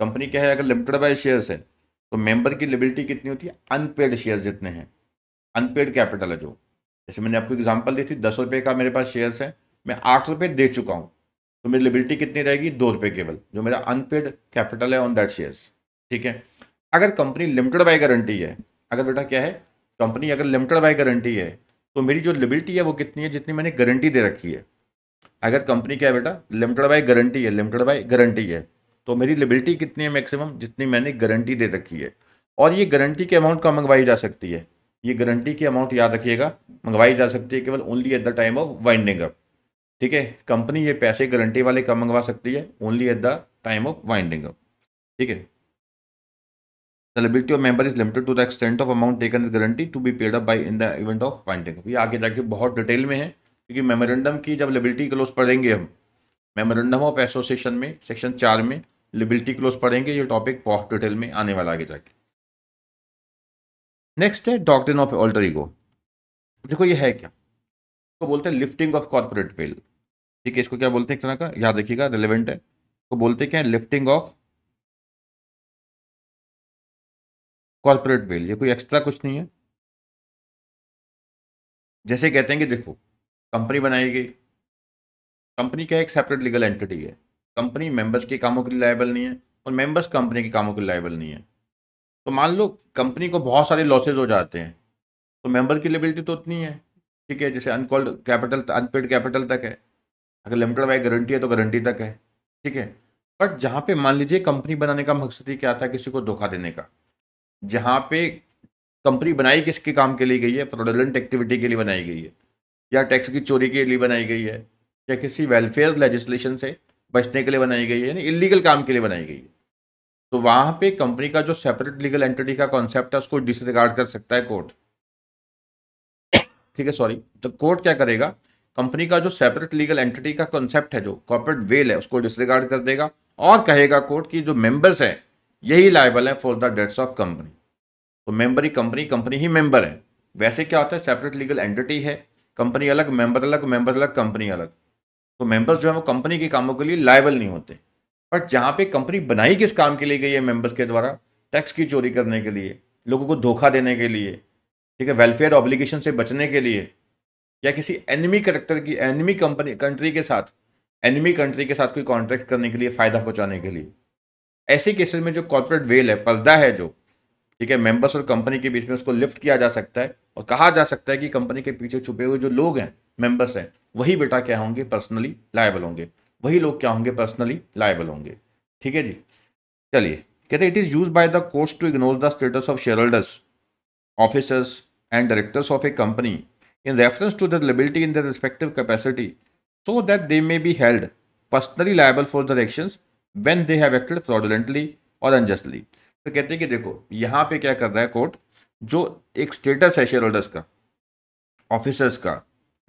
कंपनी क्या है, अगर लिमिटेड बाय शेयर्स है तो मेंबर की लिबिलिटी कितनी होती है, अनपेड शेयर्स जितने हैं, अनपेड कैपिटल है जो, जैसे मैंने आपको एग्जांपल दी थी 10 रुपये का मेरे पास शेयर्स है, मैं 8 रुपये दे चुका हूँ तो मेरी लिबिलिटी कितनी रहेगी, 2 रुपये केवल, जो मेरा अनपेड कैपिटल है ऑन दैट शेयर्स। ठीक है, अगर कंपनी लिमिटेड बाय गारंटी है, अगर बेटा क्या है, कंपनी अगर लिमिटेड बाय गारंटी है तो मेरी जो लिबिलिटी है वो कितनी है, जितनी मैंने गारंटी दे रखी है। अगर कंपनी क्या है बेटा, लिमिटेड बाय गारंटी है, लिमिटेड बाय गारंटी है तो मेरी लिबिलिटी कितनी है मैक्सिमम, जितनी मैंने गारंटी दे रखी है। और ये गारंटी के अमाउंट का मंगवाई जा सकती है, ये गारंटी की अमाउंट याद रखिएगा मंगवाई जा सकती है केवल only at the time of winding up. ठीक है, कंपनी ये पैसे गारंटी वाले कब मंगवा सकती है, only at the time of winding up. ठीक है, the liability of member is limited to the extent of amount taken is guarantee to be paid up by in the event of winding up. ये आगे जाके बहुत detail में है, क्योंकि memorandum की जब लिबिलिटी क्लोज पढ़ेंगे हम, मेमोरेंडम ऑफ एसोसिएशन में सेक्शन 4 में लिबिलिटी क्लोज पढ़ेंगे, ये टॉपिक बहुत डिटेल में आने वाला आगे जाके। नेक्स्ट है डॉक्ट्रिन ऑफ ऑल्टर ईगो। देखो ये है क्या, इसको बोलते हैं लिफ्टिंग ऑफ कॉर्पोरेट वेल। ठीक है, इसको क्या बोलते हैं, एक तरह का याद रखिएगा रिलेवेंट है, इसको बोलते क्या है, लिफ्टिंग ऑफ कॉर्पोरेट वेल। ये कोई एक्स्ट्रा कुछ नहीं है, जैसे कहते हैं कि देखो कंपनी बनाई गई, कंपनी क्या एक सेपरेट लीगल एंटिटी है, कंपनी मेंबर्स के कामों के लिए लायबल नहीं है और मेंबर्स कंपनी के कामों के लिए लायबल नहीं है। तो मान लो कंपनी को बहुत सारे लॉसेज हो जाते हैं तो मेंबर की लायबिलिटी तो उतनी है। ठीक है, जैसे अनकॉल्ड कैपिटल, अनपेड कैपिटल तक है, अगर लिमिटेड बाय गारंटी है तो गारंटी तक है। ठीक है, बट जहाँ पे मान लीजिए कंपनी बनाने का मकसद ही क्या था, किसी को धोखा देने का, जहाँ पे कंपनी बनाई किसके काम के लिए गई है, फ्रॉडुलेंट एक्टिविटी के लिए बनाई गई है या टैक्स की चोरी के लिए बनाई गई है या किसी वेलफेयर लेजिस्लेशन से बचने के लिए बनाई गई है, यानी इलीगल काम के लिए बनाई गई है, तो वहाँ पे कंपनी का जो सेपरेट लीगल एंटिटी का कॉन्सेप्ट है उसको डिसरिगार्ड कर सकता है कोर्ट। ठीक है, सॉरी, तो कोर्ट क्या करेगा, कंपनी का जो सेपरेट लीगल एंटिटी का कॉन्सेप्ट है, जो कॉर्पोरेट वेल है, उसको डिसरिगार्ड कर देगा और कहेगा कोर्ट कि जो मेंबर्स हैं यही लायबल है for the debts of company. तो मेंबर ही कंपनी, कंपनी ही मेंबर है। वैसे क्या होता है, सेपरेट लीगल एंटिटी है, कंपनी अलग, मेंबर अलग, मेंबर अलग, कंपनी अलग, तो मेंबर्स जो है वो कंपनी के कामों के लिए लायबल नहीं होते। बट जहाँ पे कंपनी बनाई किस काम के लिए गई है, मेंबर्स के द्वारा टैक्स की चोरी करने के लिए, लोगों को धोखा देने के लिए, ठीक है, वेलफेयर ऑब्लिगेशन से बचने के लिए या किसी एनिमी करैक्टर की, एनिमी कंपनी कंट्री के साथ, एनिमी कंट्री के साथ कोई कॉन्ट्रैक्ट करने के लिए, फ़ायदा पहुँचाने के लिए, ऐसे केसेस में जो कॉर्पोरेट वेल है, पर्दा है जो, ठीक है, मेंबर्स और कंपनी के बीच में, उसको लिफ्ट किया जा सकता है और कहा जा सकता है कि कंपनी के पीछे छुपे हुए जो लोग हैं, मेंबर्स हैं, वही बेटा क्या होंगे, पर्सनली लायबल होंगे, वही लोग क्या होंगे, पर्सनली लायबल होंगे। ठीक है जी, चलिए, कहते हैं it is used by the courts to ignore the status of share holders, officers and directors of a company in reference to the liability in the respective capacity so that they may be held personally liable for their actions when they have acted fraudulently or unjustly. तो कहते हैं कि देखो यहाँ पे क्या कर रहा है कोर्ट, जो एक स्टेटस है शेयर होल्डर्स का, ऑफिसर्स का,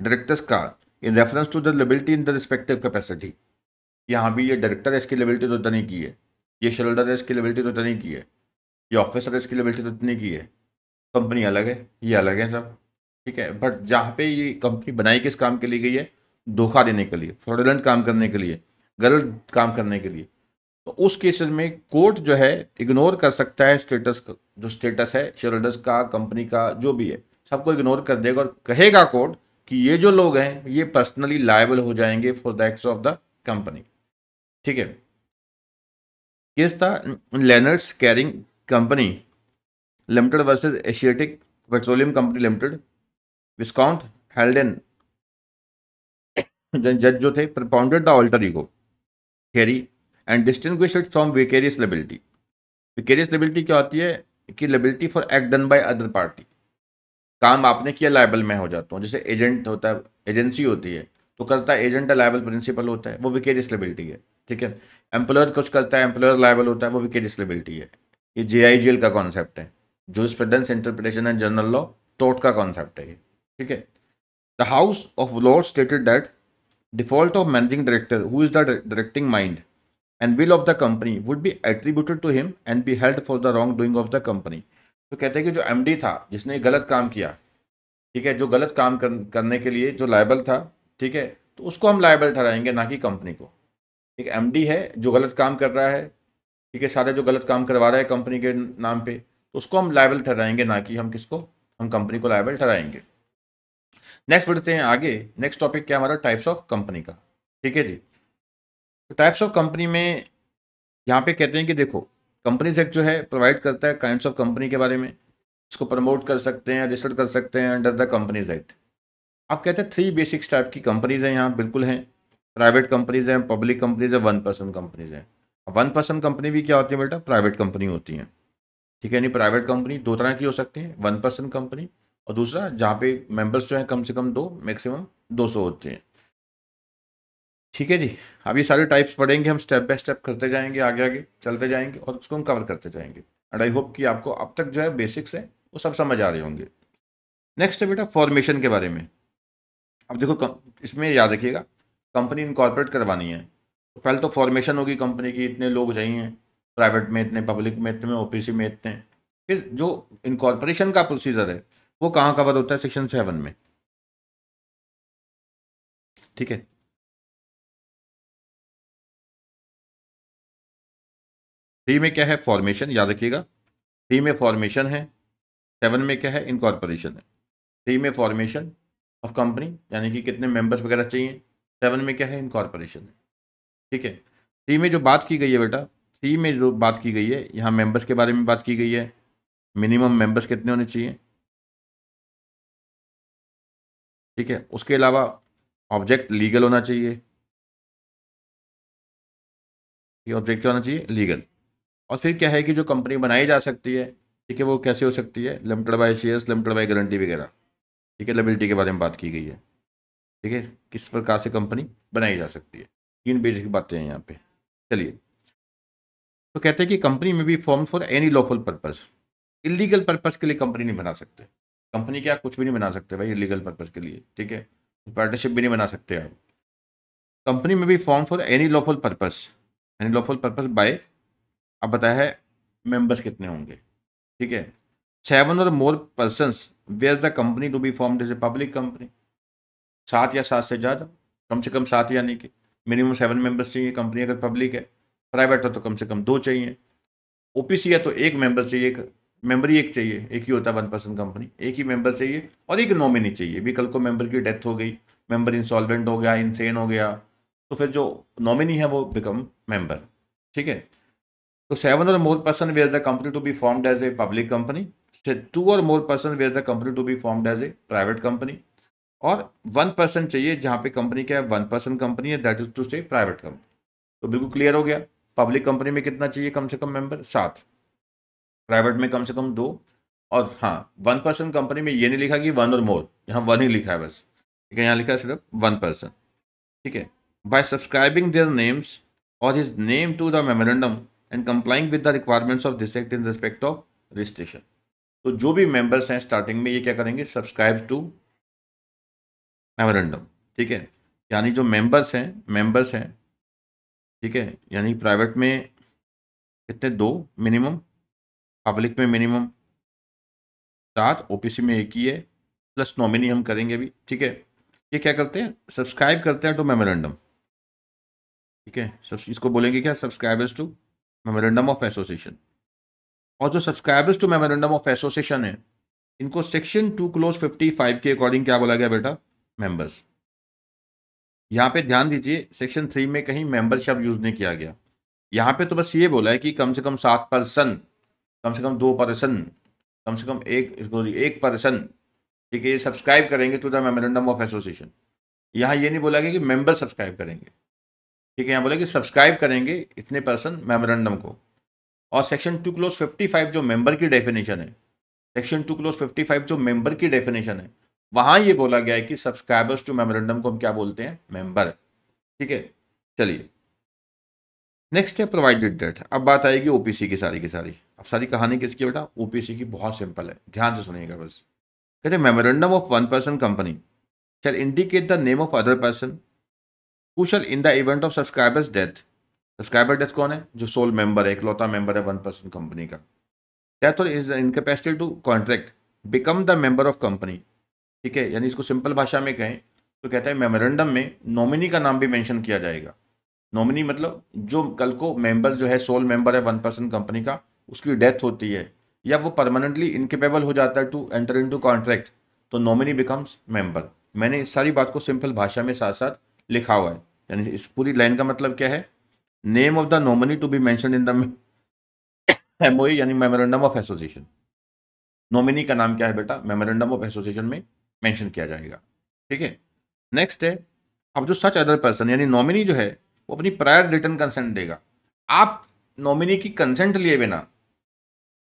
डायरेक्टर्स का, in reference to the liability in the respective capacity, यहाँ भी ये डायरेक्टर है, इसकी लायबिलिटी तो इतनी की है, ये शेयर होल्डर है, इसकी लायबिलिटी तो इतनी की है, ये ऑफिसर है, इसकी लायबिलिटी तो इतनी की है, कंपनी अलग है, ये अलग है सब। ठीक है, बट जहाँ पे ये कंपनी बनाई किस काम के लिए गई है, धोखा देने के लिए, फ्रॉडुलेंट काम करने के लिए, गलत काम करने के लिए, तो उस केसेस में कोर्ट जो है इग्नोर कर सकता है स्टेटस, जो स्टेटस है शेयर होल्डर्स का, कंपनी का, जो भी है, सबको इग्नोर कर देगा और कहेगा कोर्ट कि ये जो लोग हैं ये पर्सनली लायबल हो जाएंगे for the acts of the company. ठीक है, केस था लेनर्ड्स carrying company limited versus Asiatic petroleum company limited, विस्काउंट हेल्डन जज जो थे propounded the alter ego theory and distinguished it from vicarious liability। Vicarious liability क्या होती है कि liability for act done by other party, काम आपने किया लायबल मैं हो जाता हूँ, जैसे एजेंट होता है, एजेंसी होती है तो करता है एजेंट लायबल प्रिंसिपल होता है, वो विकेरियस लायबिलिटी है। ठीक है, एम्प्लॉयर कुछ करता है, एम्प्लॉयर लायबल होता है, वो विकेरियस लायबिलिटी है। ये JIGL का कॉन्सेप्ट है, jurisprudence interpretation and general law, टॉट का कॉन्सेप्ट है ये। ठीक है, the House of Lords stated that default of managing director who is the directing mind and will of the company would be attributed to him and be held for the wrong doing of the company. तो कहते हैं कि जो MD था जिसने गलत काम किया, ठीक है, जो गलत काम करने के लिए जो लायबल था, ठीक है, तो उसको हम लायबल ठहराएंगे, ना कि कंपनी को। एक एमडी है जो गलत काम कर रहा है, ठीक है, सारा जो गलत काम करवा रहा है कंपनी के नाम पे, तो उसको हम लायबल ठहराएंगे, ना कि हम किसको, हम कंपनी को लायबल ठहराएंगे। नेक्स्ट बढ़ते हैं आगे। नेक्स्ट टॉपिक क्या हमारा, टाइप्स ऑफ कंपनी का, ठीक है जी। तो टाइप्स ऑफ कंपनी में यहाँ पे कहते हैं कि देखो कंपनीज एक्ट जो है प्रोवाइड करता है काइंड्स ऑफ कंपनी के बारे में, इसको प्रमोट कर सकते हैं, रजिस्टर कर सकते हैं अंडर द कंपनीज एक्ट। आप कहते हैं 3 बेसिक्स टाइप की कंपनीज हैं यहाँ, बिल्कुल हैं, प्राइवेट कंपनीज हैं, पब्लिक कंपनीज हैं, 1 पर्सन कंपनीज हैं। अब 1 पर्सन कंपनी भी क्या होती है बेटा, प्राइवेट कंपनी होती हैं, ठीक है। यानी प्राइवेट कंपनी 2 तरह की हो सकती है, 1 पर्सन कंपनी और दूसरा जहाँ पे मेंबर्स जो हैं कम से कम 2 मैक्सिमम 200 होते हैं, ठीक है जी। अब ये सारे टाइप्स पढ़ेंगे हम, स्टेप बाय स्टेप करते जाएंगे, आगे आगे चलते जाएंगे और उसको हम कवर करते जाएंगे। एंड आई होप कि आपको अब तक जो है बेसिक्स है वो सब समझ आ रहे होंगे। नेक्स्ट है बेटा फॉर्मेशन के बारे में। अब देखो इसमें याद रखिएगा, कंपनी इनकॉरपोरेट करवानी है तो पहले तो फॉर्मेशन होगी कंपनी की, इतने लोग चाहिए, प्राइवेट में इतने, पब्लिक में इतने, ओपीसी में इतने। फिर जो इनकॉरपोरेशन का प्रोसीजर है वो कहाँ कवर होता है, सेक्शन 7 में, ठीक है। थ्री में क्या है, फॉर्मेशन, याद रखिएगा। 3 में फॉर्मेशन है, 7 में क्या है, इनकॉरपोरेशन है। 3 में फॉर्मेशन ऑफ कंपनी यानी कि कितने मेंबर्स वगैरह चाहिए, 7 में क्या है, इनकॉरपोरेशन है, ठीक है। 3 में जो बात की गई है बेटा, 3 में जो बात की गई है यहाँ मेंबर्स के बारे में बात की गई है, मिनिमम मेंबर्स कितने होने चाहिए, ठीक है। उसके अलावा ऑब्जेक्ट लीगल होना चाहिए, ये ऑब्जेक्ट क्या होना चाहिए, लीगल। और फिर क्या है कि जो कंपनी बनाई जा सकती है, ठीक है, वो कैसे हो सकती है, limited by shares, limited by guarantee वगैरह, ठीक है। लिएबिलिटी के बारे में बात की गई है, ठीक है, किस प्रकार से कंपनी बनाई जा सकती है। 3 बेसिक बातें हैं यहाँ पे। चलिए तो कहते हैं कि कंपनी में भी form for any lawful purpose, illegal purpose के लिए कंपनी नहीं बना सकते, कंपनी क्या कुछ भी नहीं बना सकते भाई इलीगल पर्पस के लिए, ठीक है। पार्टनरशिप भी नहीं बना सकते आप। कंपनी में भी form for any lawful purpose, any lawful purpose by, अब बताया है मेम्बर्स कितने होंगे, ठीक है। 7 or more persons where the company to be formed as a public company, 7 या 7 से ज़्यादा, कम से कम 7, यानी कि मिनिमम 7 मेंबर्स चाहिए कंपनी अगर पब्लिक है, प्राइवेट हो तो कम से कम 2 चाहिए, ओपीसी है तो 1 मेंबर चाहिए, एक मेंबर चाहिए, एक ही होता है 1 पर्सन कंपनी, 1 ही मेंबर चाहिए और 1 नॉमिनी चाहिए भी। कल को मेंबर की डेथ हो गई, मेंबर इंसॉल्वेंट हो गया, इंसेन हो गया, तो फिर जो नॉमिनी है वो बिकम मेंबर, ठीक है। तो 7 or more person where the company to be formed as a public company, 2 or more person where the company to be formed as a private company, और 1 पर्सन चाहिए जहाँ पे कंपनी क्या है, 1 पर्सन कंपनी है, that is to say private company. तो बिल्कुल clear हो गया, पब्लिक कंपनी में कितना चाहिए, कम से कम मेंबर 7, प्राइवेट में कम से कम 2, और हाँ 1 पर्सन कंपनी में ये नहीं लिखा कि 1 और मोर, यहाँ 1 ही लिखा है बस, ठीक है, यहाँ लिखा है सिर्फ 1 पर्सन, ठीक है। By subscribing their names or his name to the memorandum and complying with the requirements of this act in respect of registration. तो जो भी मेंबर्स हैं स्टार्टिंग में ये क्या करेंगे, सब्सक्राइब टू मेमोरेंडम, ठीक है। यानी जो मेंबर्स हैं, ठीक है, यानी प्राइवेट में कितने, 2 मिनिमम, पब्लिक में मिनिमम 7, ओपीसी में 1 ही है, प्लस नॉमिनी हम करेंगे भी, ठीक है। ये क्या करते हैं, सब्सक्राइब करते हैं टू मेमोरेंडम, ठीक है, इसको बोलेंगे क्या, subscribers to memorandum of association. और जो subscribers to memorandum of association है, इनको सेक्शन 2 क्लॉज 55 के अकॉर्डिंग क्या बोला गया बेटा, मेंबर्स। यहाँ पे ध्यान दीजिए, सेक्शन 3 में कहीं मेंबर शब्द यूज नहीं किया गया, यहाँ पे तो बस ये बोला है कि कम से कम 7 पर्सन, कम से कम 2 पर्सन, कम से कम 1 पर्सन, ठीक है, ये सब्सक्राइब करेंगे to the memorandum of association. यहाँ ये नहीं बोला गया कि मेंबर सब्सक्राइब करेंगे, ठीक है, यहाँ बोला कि सब्सक्राइब करेंगे इतने पर्सन मेमोरेंडम को। और सेक्शन 2 क्लॉज 55 जो मेंबर की डेफिनेशन है, सेक्शन 2 क्लॉज 55 जो मेंबर की डेफिनेशन है, वहाँ ये बोला गया है कि सब्सक्राइबर्स टू मेमोरेंडम को हम क्या बोलते हैं, मेंबर, ठीक है। चलिए नेक्स्ट है प्रोवाइडेड डेट। अब बात आएगी ओपीसी की सारी की सारी। अब सारी कहानी किसकी बेटा, ओपीसी की, बहुत सिंपल है, ध्यान से सुनिएगा बस। कहते memorandum of 1 person company shall indicate the name of other person who shall in the event of subscribers death. Subscriber death कौन है, जो सोल मेंबर है, इकलौता मेंबर है 1 पर्सन कंपनी का। Death or is incapacity to contract become the member of company, ठीक है। यानी इसको सिंपल भाषा में कहें तो कहता है मेमोरेंडम में नॉमिनी का नाम भी मेंशन किया जाएगा, नॉमिनी मतलब जो कल को मेंबर जो है सोल मेंबर है 1% कंपनी का, उसकी डेथ होती है या वो परमानेंटली इनकेपेबल हो जाता है टू एंटर इनटू कॉन्ट्रैक्ट, तो नॉमिनी बिकम्स मेंबर। मैंने इस सारी बात को सिंपल भाषा में साथ साथ लिखा हुआ है, यानी इस पूरी लाइन का मतलब क्या है, name of the nominee to be mentioned in the MOA यानी मेमोरेंडम ऑफ एसोसिएशन। नॉमिनी का नाम क्या है बेटा, मेमोरेंडम ऑफ एसोसिएशन में मेंशन किया जाएगा, ठीक है। नेक्स्ट है, अब जो सच अदर पर्सन यानी नॉमिनी जो है वो अपनी प्रायर रिटर्न कंसेंट देगा। आप नॉमिनी की कंसेंट लिए बिना,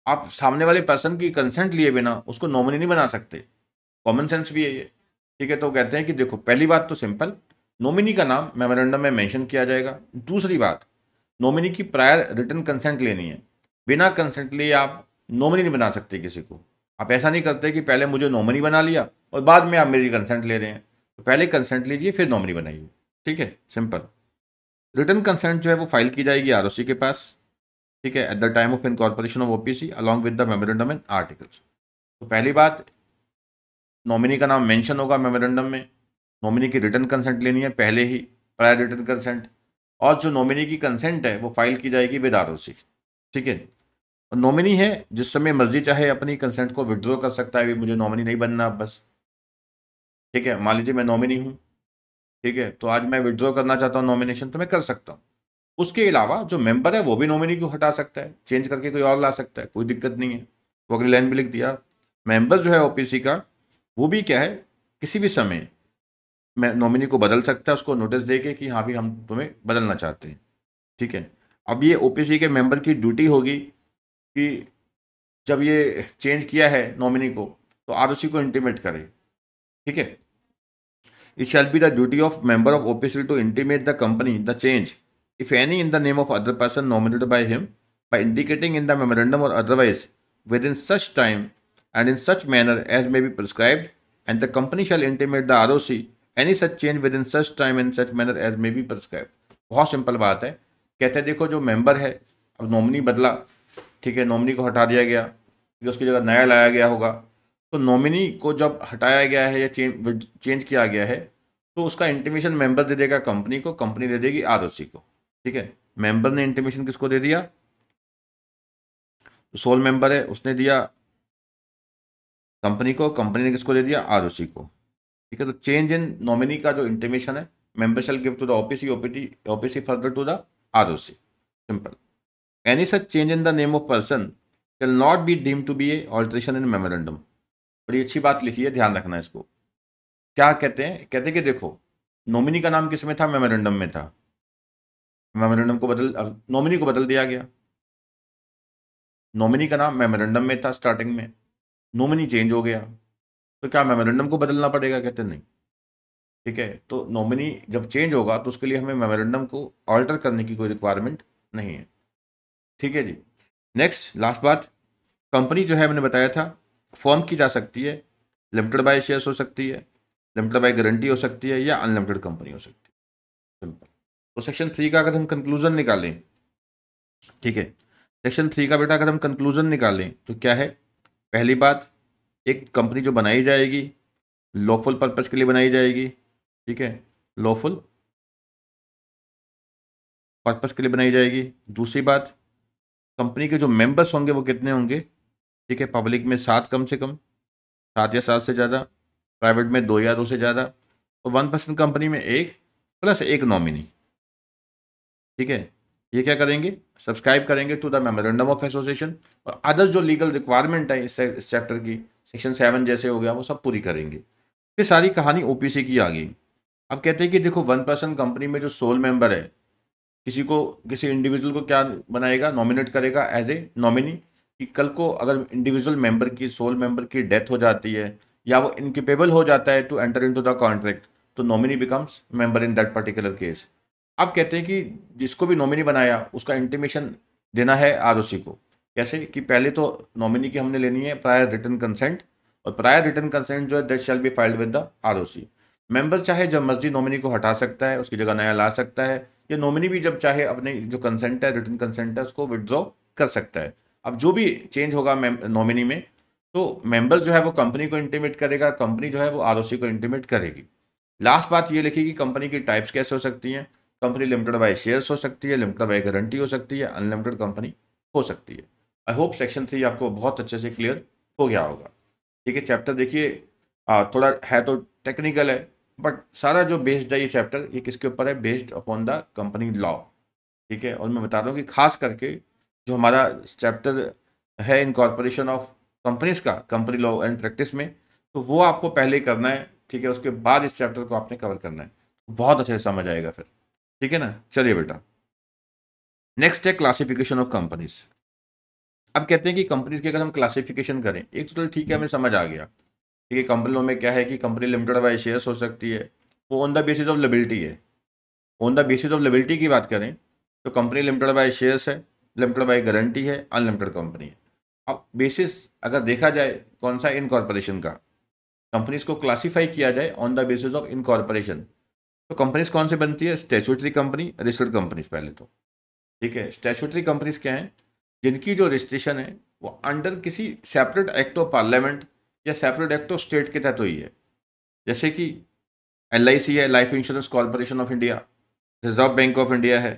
आप सामने वाले पर्सन की कंसेंट लिए बिना उसको नॉमिनी नहीं बना सकते, कॉमन सेंस भी है ये, ठीक है। तो कहते हैं कि देखो, पहली बात तो सिंपल, नॉमिनी का नाम मेमोरेंडम में मेंशन किया जाएगा। दूसरी बात, नॉमिनी की प्रायर रिटर्न कंसेंट लेनी है, बिना कंसेंट लिए आप नॉमिनी नहीं बना सकते किसी को। आप ऐसा नहीं करते कि पहले मुझे नॉमिनी बना लिया और बाद में आप मेरी कंसेंट ले रहे हैं, तो पहले कंसेंट लीजिए फिर नॉमिनी बनाइए, ठीक है, सिंपल। रिटर्न कंसेंट जो है वो फाइल की जाएगी आरओसी के पास, ठीक है, at the time of incorporation of OPC along with the memorandum and articles. तो पहली बात, नॉमिनी का नाम मेंशन होगा मेमोरेंडम में, नॉमिनी की रिटर्न कंसेंट लेनी है पहले ही, प्रायर रिटर्न कंसेंट, और जो नॉमिनी की कंसेंट है वो फाइल की जाएगी विद आरओसी, ठीक है। और नॉमिनी है जिस समय मर्जी चाहे अपनी कंसेंट को विथड्रॉ कर सकता है, भी मुझे नॉमिनी नहीं बनना बस, ठीक है। मान लीजिए मैं नॉमिनी हूँ, ठीक है, तो आज मैं विथड्रॉ करना चाहता हूँ नॉमिनेशन, तो मैं कर सकता हूँ। उसके अलावा जो मेंबर है वो भी नॉमिनी को हटा सकता है, चेंज करके कोई और ला सकता है, कोई दिक्कत नहीं है। वो अगली लाइन भी लिख दिया, मेंबर जो है ओपीसी का वो भी क्या है, किसी भी समय मैं नॉमिनी को बदल सकता है, उसको नोटिस दे के कि हाँ भी हम तुम्हें बदलना चाहते हैं, ठीक है। अब ये ओपीसी के मेंबर की ड्यूटी होगी कि जब ये चेंज किया है नॉमिनी को तो आरओसी को इंटीमेट करें, ठीक है। It shall be the duty of member of OPC to intimate the company the change if any in the name of other person nominated by him by indicating in the memorandum or otherwise within such time and in such manner as may be prescribed and the company shall intimate the ROC any such change within such time and such manner as may be prescribed. बहुत simple बात है, कहते हैं देखो जो member है, अब nominee बदला, ठीक है, नॉमिनी को हटा दिया गया या उसकी जगह नया लाया गया होगा, तो नॉमिनी को जब हटाया गया है या चेंज किया गया है तो उसका इंटीमेशन मेंबर दे देगा कंपनी को, कंपनी दे देगी आरओसी को, ठीक है। मेंबर ने इंटीमेशन किसको दे दिया, सोल मेंबर है उसने दिया कंपनी को, कंपनी ने किसको दे दिया आरओसी को, ठीक है। तो चेंज इन नॉमिनी का जो इंटीमेशन है member shall give to the OPC, OPC further to the ROC, simple. Any such change in the name of person can not be deem to be a alteration in memorandum. बड़ी अच्छी बात लिखी है, ध्यान रखना इसको। क्या कहते हैं, कहते हैं कि देखो नॉमिनी का नाम किस में था, मेमोरेंडम में था, मेमोरेंडम को बदल, अब नॉमिनी को बदल दिया गया, नॉमिनी का नाम मेमोरेंडम में था स्टार्टिंग में, नॉमिनी चेंज हो गया, तो क्या मेमोरेंडम को बदलना पड़ेगा, कहते नहीं, ठीक है। तो नॉमिनी जब चेंज होगा तो उसके लिए हमें मेमोरेंडम को ऑल्टर करने की कोई रिक्वायरमेंट नहीं है, ठीक है जी। नेक्स्ट लास्ट बात, कंपनी जो है मैंने बताया था फॉर्म की जा सकती है, लिमिटेड बाय शेयर्स हो सकती है, लिमिटेड बाय गारंटी हो सकती है या अनलिमिटेड कंपनी हो सकती है, सिंपल। तो सेक्शन 3 का अगर हम कंक्लूजन निकालें, ठीक है, सेक्शन 3 का बेटा अगर हम कंक्लूजन निकालें तो क्या है, पहली बात एक कंपनी जो बनाई जाएगी लॉफुल पर्पज के लिए बनाई जाएगी, ठीक है, लॉफुल पर्पज के लिए बनाई जाएगी। दूसरी बात, कंपनी के जो मेंबर्स होंगे वो कितने होंगे, ठीक है, पब्लिक में 7 कम से कम, 7 या 7 से ज़्यादा, प्राइवेट में 2 या 2 से ज़्यादा, और 1% कंपनी में 1 प्लस 1 नॉमिनी, ठीक है। ये क्या करेंगे, सब्सक्राइब करेंगे to the memorandum of association और अदर जो लीगल रिक्वायरमेंट है इस चैप्टर की, सेक्शन 7 जैसे हो गया, वो सब पूरी करेंगे। ये सारी कहानी ओपीसी की आ गई। अब कहते हैं कि देखो 1% कंपनी में जो सोल मेंबर है किसी को, किसी इंडिविजुअल को क्या बनाएगा, नॉमिनेट करेगा एज ए नॉमिनी, कि कल को अगर इंडिविजुअल मेंबर की, सोल मेंबर की डेथ हो जाती है या वो इनकेपेबल हो जाता है to enter into the contract, तो nominee becomes member in that particular case. अब कहते हैं कि जिसको भी नॉमिनी बनाया उसका इंटीमेशन देना है आरओसी को, कैसे कि पहले तो नॉमिनी की हमने लेनी है प्रायर रिटर्न कंसेंट, और प्रायर रिटर्न कंसेंट जो है that shall be filed with the ROC. Member चाहे जब मर्जी नॉमिनी को हटा सकता है, उसकी जगह नया ला सकता है, या नॉमिनी भी जब चाहे अपने जो कंसेंट है, रिटर्न कंसेंट है, उसको विड्रॉ कर सकता है। अब जो भी चेंज होगा नॉमिनी में तो मेंबर जो है वो कंपनी को इंटीमेट करेगा, कंपनी जो है वो आरओसी को इंटीमेट करेगी। लास्ट बात ये लिखी कि कंपनी की टाइप्स कैसे हो सकती हैं, कंपनी लिमिटेड बाय शेयर्स हो सकती है, लिमिटेड बाय गारंटी हो सकती है, अनलिमिटेड कंपनी हो सकती है। आई होप सेक्शन 3 आपको बहुत अच्छे से क्लियर हो गया होगा। ठीक है, चैप्टर देखिए थोड़ा है तो टेक्निकल है, बट सारा जो बेस्ड है ये चैप्टर, ये किसके ऊपर है? Based upon the company law. ठीक है, और मैं बता रहा हूँ कि खास करके जो हमारा चैप्टर है इनकॉरपोरेशन ऑफ कंपनीज का, कंपनी लॉ एंड प्रैक्टिस में, तो वो आपको पहले ही करना है। ठीक है, उसके बाद इस चैप्टर को आपने कवर करना है, बहुत अच्छे से समझ आएगा फिर। ठीक है ना, चलिए बेटा नेक्स्ट है क्लासिफिकेशन ऑफ कंपनीज। अब कहते हैं कि कंपनीज की अगर हम क्लासिफिकेशन करें, एक तो ठीक है हमें समझ आ गया। ठीक है, कंपनी लॉ में क्या है कि कंपनी लिमिटेड बाय शेयर्स हो सकती है, वो on the basis of liability है। On the basis of liability की बात करें तो कंपनी लिमिटेड बाय शेयर्स है, लिमिटेड बाय गारंटी है, अनलिमिटेड कंपनी है। अब बेसिस अगर देखा जाए कौन सा? इनकॉरपोरेशन का। कंपनीज को क्लासीफाई किया जाए on the basis of incorporation, तो कंपनीज कौन से बनती है? स्टैट्यूटरी कंपनी, रजिस्टर्ड कंपनीज पहले तो। ठीक है, स्टैट्यूटरी कंपनीज क्या हैं? जिनकी जो रजिस्ट्रेशन है वो अंडर किसी सेपरेट एक्ट ऑफ पार्लियामेंट या सेपरेट एक्ट ऑफ स्टेट के तहत हुई है, जैसे कि LIC है, life insurance corporation of India, reserve bank of India है,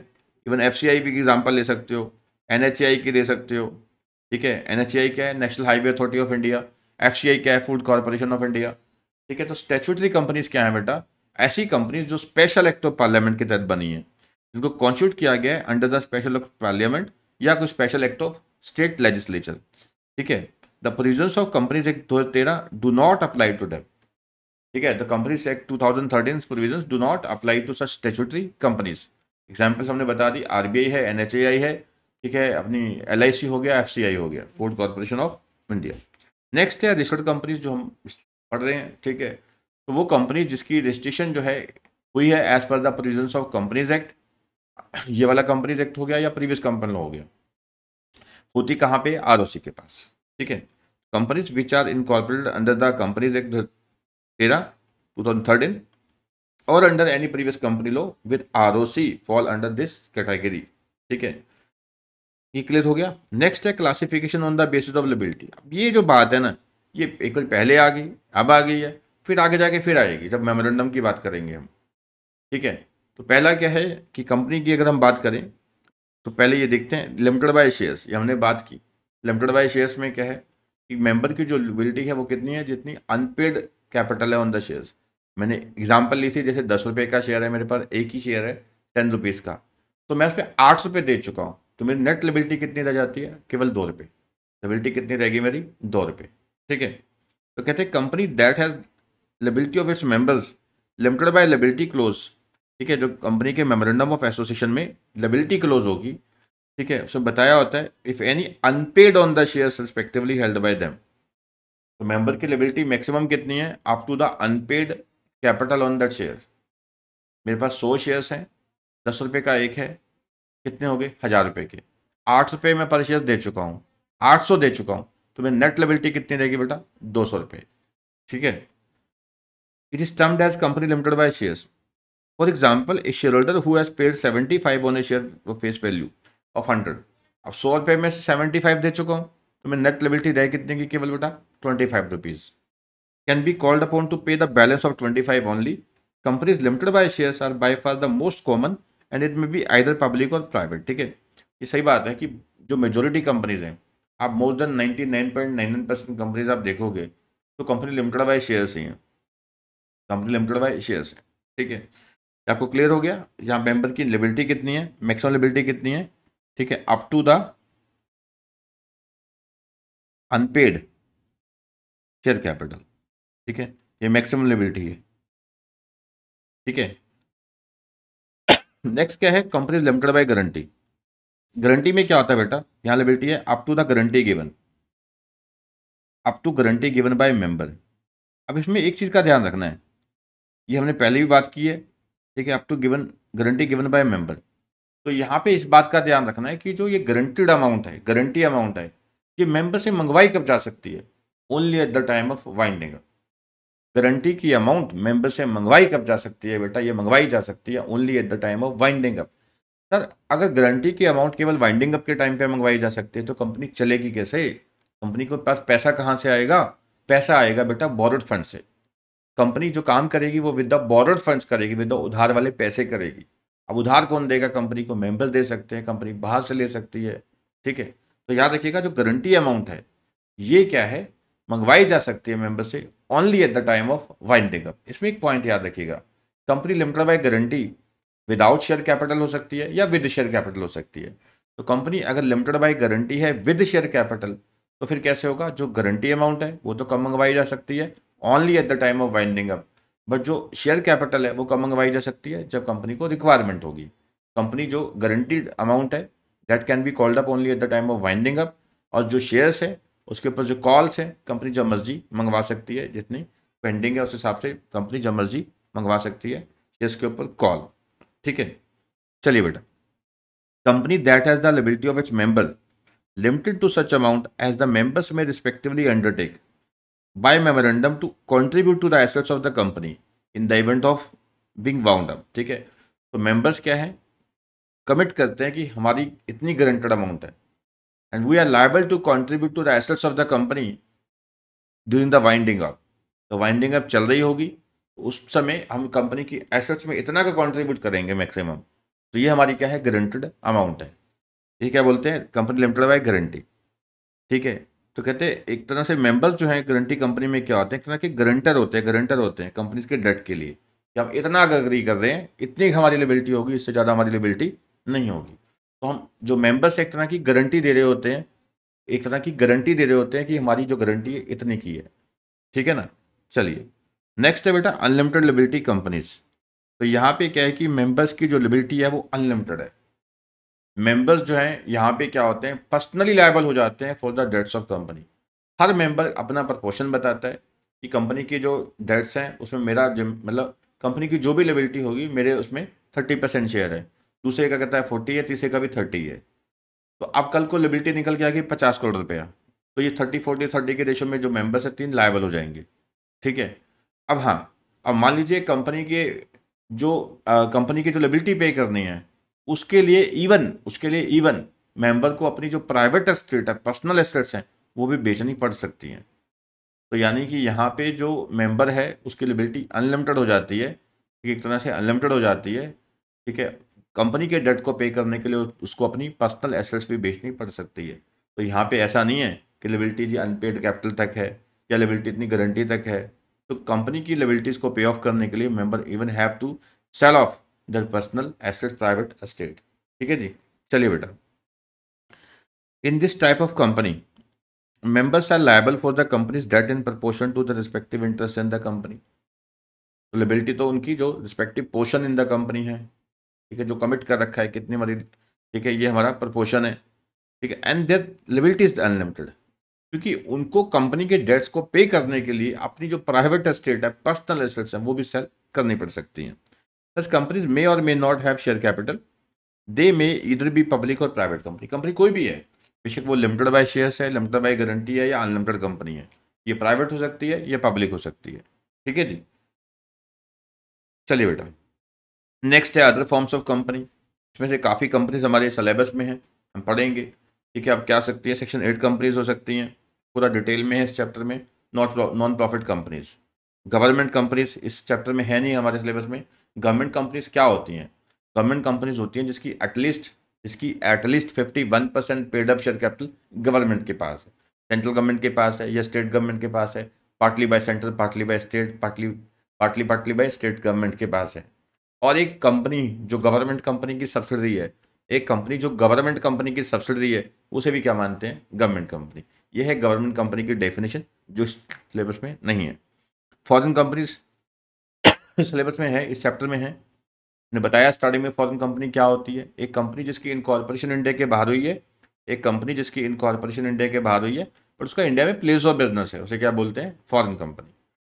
इवन FCI की एग्जाम्पल ले सकते हो, NHAI की दे सकते हो। ठीक है, NHAI क्या है? National highway authority of India. FCI क्या है? Food corporation of India. ठीक है, तो स्टैट्यूटरी कंपनीज क्या है बेटा? ऐसी कंपनीज जो स्पेशल एक्ट ऑफ पार्लियामेंट के तहत बनी है, जिनको कॉन्स्टिट्यूट किया गया है under the special act of parliament या कोई special act of state legislature. ठीक है, the provisions of companies act 2013 do not apply to them. ठीक है, the companies act 2013 provisions do not apply to such statutory companies. Examples हमने बता दी, RBI है, NHAI है, ठीक है, अपनी LIC हो गया, FCI हो गया, food corporation of India. Next है रजिस्टर्ड कंपनीज, जो हम पढ़ रहे हैं। ठीक है, तो वो कंपनी जिसकी रजिस्ट्रेशन जो है हुई है एज पर the provisions of companies act, ये वाला कंपनीज एक्ट हो गया या प्रीवियस कंपनी लॉ हो गया, होती कहाँ पे? ROC के पास। ठीक है, companies which are incorporated under the companies act 2013 और under any previous company law with ROC fall under this category. ठीक है, ये क्लियर हो गया। नेक्स्ट है classification on the basis of liability. अब ये जो बात है ना, ये एक बार पहले आ गई, अब आ गई है, फिर आगे जाके फिर आएगी जब मेमोरेंडम की बात करेंगे हम। ठीक है, तो पहला क्या है कि कंपनी की अगर हम बात करें तो पहले ये देखते हैं लिमिटेड बाय शेयर्स, ये हमने बात की। लिमिटेड बाय शेयर्स में क्या है कि मेंबर की जो लायबिलिटी है वो कितनी है? जितनी अनपेड कैपिटल है ऑन द शेयर्स। मैंने एग्जाम्पल ली थी, जैसे 10 रुपये का शेयर है, मेरे पास एक ही शेयर है 10 रुपीज़ का, तो मैं उस पर 8 रुपये दे चुका हूँ, तो मेरी नेट लायबिलिटी कितनी रह जाती है? केवल 2 रुपये। लायबिलिटी कितनी रहेगी मेरी? 2 रुपये। ठीक है, तो कहते हैं company that has liability of its members limited by liability clause. ठीक है, जो कंपनी के मेमोरेंडम ऑफ एसोसिएशन में लायबिलिटी क्लोज होगी, ठीक है, उसमें बताया होता है if any unpaid on the shares respectively held by them. तो मेंबर की लायबिलिटी मैक्सिमम कितनी है? Up to the unpaid capital on that share. मेरे पास 100 शेयर्स हैं, 10 रुपये का एक है, कितने हो गए? 1000 रुपये के। 8 रुपये मैं पर शेयर दे चुका हूँ, 800 दे चुका हूँ, तो मेरी नेट लायबिलिटी कितनी रहेगी बेटा? 200 रुपये। ठीक है, It is termed as company limited by shares. For example, a shareholder who has paid 75 on a share of face value of 100. अब 100 रुपये में 75 दे चुका हूँ, तो मैं नेट लायबिलिटी रहे कितने की? केवल बेटा 25 rupees. Can be called upon to pay the balance of 25 only. Companies limited by shares are by far the most common and it may be either public और प्राइवेट। ठीक है, ये सही बात है कि जो मेजोरिटी कंपनीज हैं, आप मोर देन 99.99% कंपनीज आप देखोगे तो कंपनी लिमिटेड बाय शेयर्स ही हैं, कंपनी लिमिटेड बाय शेयर्स है। ठीक है, आपको क्लियर हो गया। यहाँ मेंबर की लायबिलिटी कितनी है? मैक्सिमम लायबिलिटी कितनी है? ठीक है, up to the unpaid share capital. ठीक है, ये मैक्सिमम लायबिलिटी है। ठीक है, नेक्स्ट क्या है? Company limited by guarantee. Guarantee में क्या होता है बेटा? यहाँ लायबिलिटी है up to the guarantee given, up to guarantee given by member. अब इसमें एक चीज़ का ध्यान रखना है, ये हमने पहले भी बात की है। ठीक है, up to given guarantee given by member, तो यहाँ पे इस बात का ध्यान रखना है कि जो ये गारंटीड अमाउंट है, गारंटी अमाउंट है, ये मेंबर से मंगवाई कब जा सकती है? Only at the time of winding up. Guarantee की अमाउंट मेंबर से मंगवाई कब जा सकती है बेटा? ये मंगवाई जा सकती है only at the time of winding up. Sir, अगर गारंटी की अमाउंट केवल वाइंडिंग अप के टाइम पर मंगवाई जा सकती है तो कंपनी चलेगी कैसे? कंपनी के पास पैसा कहाँ से आएगा? पैसा आएगा बेटा बोरोड फंड से। कंपनी जो काम करेगी वो विद द बोरोड फंड्स करेगी, विद द उधार वाले पैसे करेगी। अब उधार कौन देगा, कंपनी को मेंबर दे सकते हैं, कंपनी बाहर से ले सकती है, ठीक है। तो याद रखिएगा जो गारंटी अमाउंट है ये क्या है, मंगवाई जा सकती है मेंबर से only at the time of winding up. इसमें एक पॉइंट याद रखिएगा, company limited by guarantee without share capital हो सकती है या विद शेयर कैपिटल हो सकती है। तो कंपनी अगर लिमिटेड बाय गारंटी है विद शेयर कैपिटल तो फिर कैसे होगा, जो गारंटी अमाउंट है वो तो कम मंगवाई जा सकती है only at the time of winding up, but जो शेयर कैपिटल है वो कम मंगवाई जा सकती है जब कंपनी को रिक्वायरमेंट होगी। कंपनी जो गारंटीड अमाउंट है that can be called up only at the time of winding up, और जो शेयर्स है उसके ऊपर जो कॉल्स हैं कंपनी जब मर्जी मंगवा सकती है, जितनी पेंडिंग है उस हिसाब से कंपनी जब मर्जी मंगवा सकती है शेयर्स के ऊपर कॉल, ठीक है। चलिए बेटा, company that has the liability of its member limited to such amount as the members may respectively undertake by memorandum to contribute to the assets of the company in the event of being wound up, ठीक है। तो members क्या है, commit करते हैं कि हमारी इतनी guaranteed amount है and we are liable to contribute to the assets of the company during the winding up। तो winding up चल रही होगी उस समय हम कंपनी की assets में इतना का contribute करेंगे maximum, तो ये हमारी क्या है guaranteed amount है, ये क्या बोलते हैं company limited by guarantee, ठीक है। तो कहते हैं एक तरह से मेंबर्स जो हैं गारंटी कंपनी में क्या होते हैं, एक तरह के गारंटर होते हैं, गारंटर होते हैं कंपनीज के डेट के लिए कि हम इतना अग्री कर रहे हैं, इतनी हमारी लायबिलिटी होगी, इससे ज़्यादा हमारी लायबिलिटी नहीं होगी। तो हम जो मेंबर्स एक तरह की गारंटी दे रहे होते हैं, एक तरह की गारंटी दे रहे होते हैं कि हमारी जो गारंटी है इतनी की है, ठीक है ना। चलिए नेक्स्ट है बेटा अनलिमिटेड लायबिलिटी कंपनीज। तो यहाँ पर क्या है कि मेम्बर्स की जो लायबिलिटी है वो अनलिमिटेड है, मेंबर्स जो हैं यहाँ पे क्या होते हैं पर्सनली लायबल हो जाते हैं for the debts of company. हर मेंबर अपना प्रपोर्शन बताता है कि कंपनी की जो डेट्स हैं उसमें मेरा मतलब कंपनी की जो भी लायबिलिटी होगी मेरे उसमें 30% शेयर है, दूसरे का कहता है 40 है, तीसरे का भी 30 है। तो अब कल को लायबिलिटी निकल के आ गई 50 करोड़ रुपया, तो ये 30-40-30 के रेशो में जो मेम्बर्स हैं 3 लायबल हो जाएंगे, ठीक है। अब हाँ, अब मान लीजिए कंपनी की जो लायबिलिटी पे करनी है उसके लिए इवन मेंबर को अपनी जो प्राइवेट एस्टेट है, पर्सनल एस्टेट्स हैं वो भी बेचनी पड़ सकती हैं। तो यानी कि यहाँ पे जो मेंबर है उसकी लायबिलिटी अनलिमिटेड हो जाती है, एक तरह से अनलिमिटेड हो जाती है, ठीक है। कंपनी के डेट को पे करने के लिए उसको अपनी पर्सनल एसेट्स भी बेचनी पड़ सकती है। तो यहाँ पे ऐसा नहीं है कि लायबिलिटी जी अनपेड कैपिटल तक है या लायबिलिटी इतनी गारंटी तक है। तो कंपनी की लायबिलिटीज़ को पे ऑफ करने के लिए member even have to sell off their personal assets, private estate, ठीक है जी। चलिए बेटा, in this type of company members are liable for the company's debt in proportion to the respective interest in the company। तो liability तो उनकी जो respective portion in the company है, ठीक है, जो commit कर रखा है कितनी हमारी, ठीक है, ये हमारा proportion है, ठीक है। and their liability is unlimited, क्योंकि उनको कंपनी के debts को pay करने के लिए अपनी जो private estate है, personal assets है, वो भी sell करनी पड़ सकती हैं। Such companies may or may not have share capital, they may either be public or private company। Company कोई भी है, बेशक वो लिमिटेड बाय शेयर्स है, लिमिटेड बाय गारंटी है या अनलिमिटेड कंपनी है, ये प्राइवेट हो सकती है या पब्लिक हो सकती है, ठीक है जी। चलिए बेटा, नेक्स्ट है अदर फॉर्म्स ऑफ कंपनी। इसमें से काफ़ी कंपनीज हमारे सिलेबस में हैं, हम पढ़ेंगे, ठीक है। आप क्या सकती है, सेक्शन 8 कंपनीज हो सकती हैं, पूरा डिटेल में है इस चैप्टर में। Non profit companies, government companies इस चैप्टर में है नहीं हमारे सिलेबस में। गवर्नमेंट कंपनीज क्या होती हैं, गवर्नमेंट कंपनीज होती हैं जिसकी at least 51% paid up share capital government के पास है, सेंट्रल गवर्नमेंट के पास है या स्टेट गवर्नमेंट के पास है, partly by central, partly by state, partly by state government के पास है। और एक कंपनी जो गवर्नमेंट कंपनी की सब्सिडरी है, एक कंपनी जो गवर्नमेंट कंपनी की सब्सिडरी है उसे भी क्या मानते हैं, गवर्नमेंट कंपनी। यह है गवर्नमेंट कंपनी की डेफिनेशन जो सिलेबस में नहीं है। फॉरेन कंपनीज सिलेबस में है, इस चैप्टर में है, ने बताया स्टार्टिंग में फॉरेन कंपनी क्या होती है। एक कंपनी जिसकी इनकॉरपोरेशन इंडिया के बाहर हुई है, एक कंपनी जिसकी इनकॉरपोरेशन इंडिया के बाहर हुई है पर उसका इंडिया में प्लेस ऑफ बिजनेस है, उसे क्या बोलते हैं, फॉरेन कंपनी।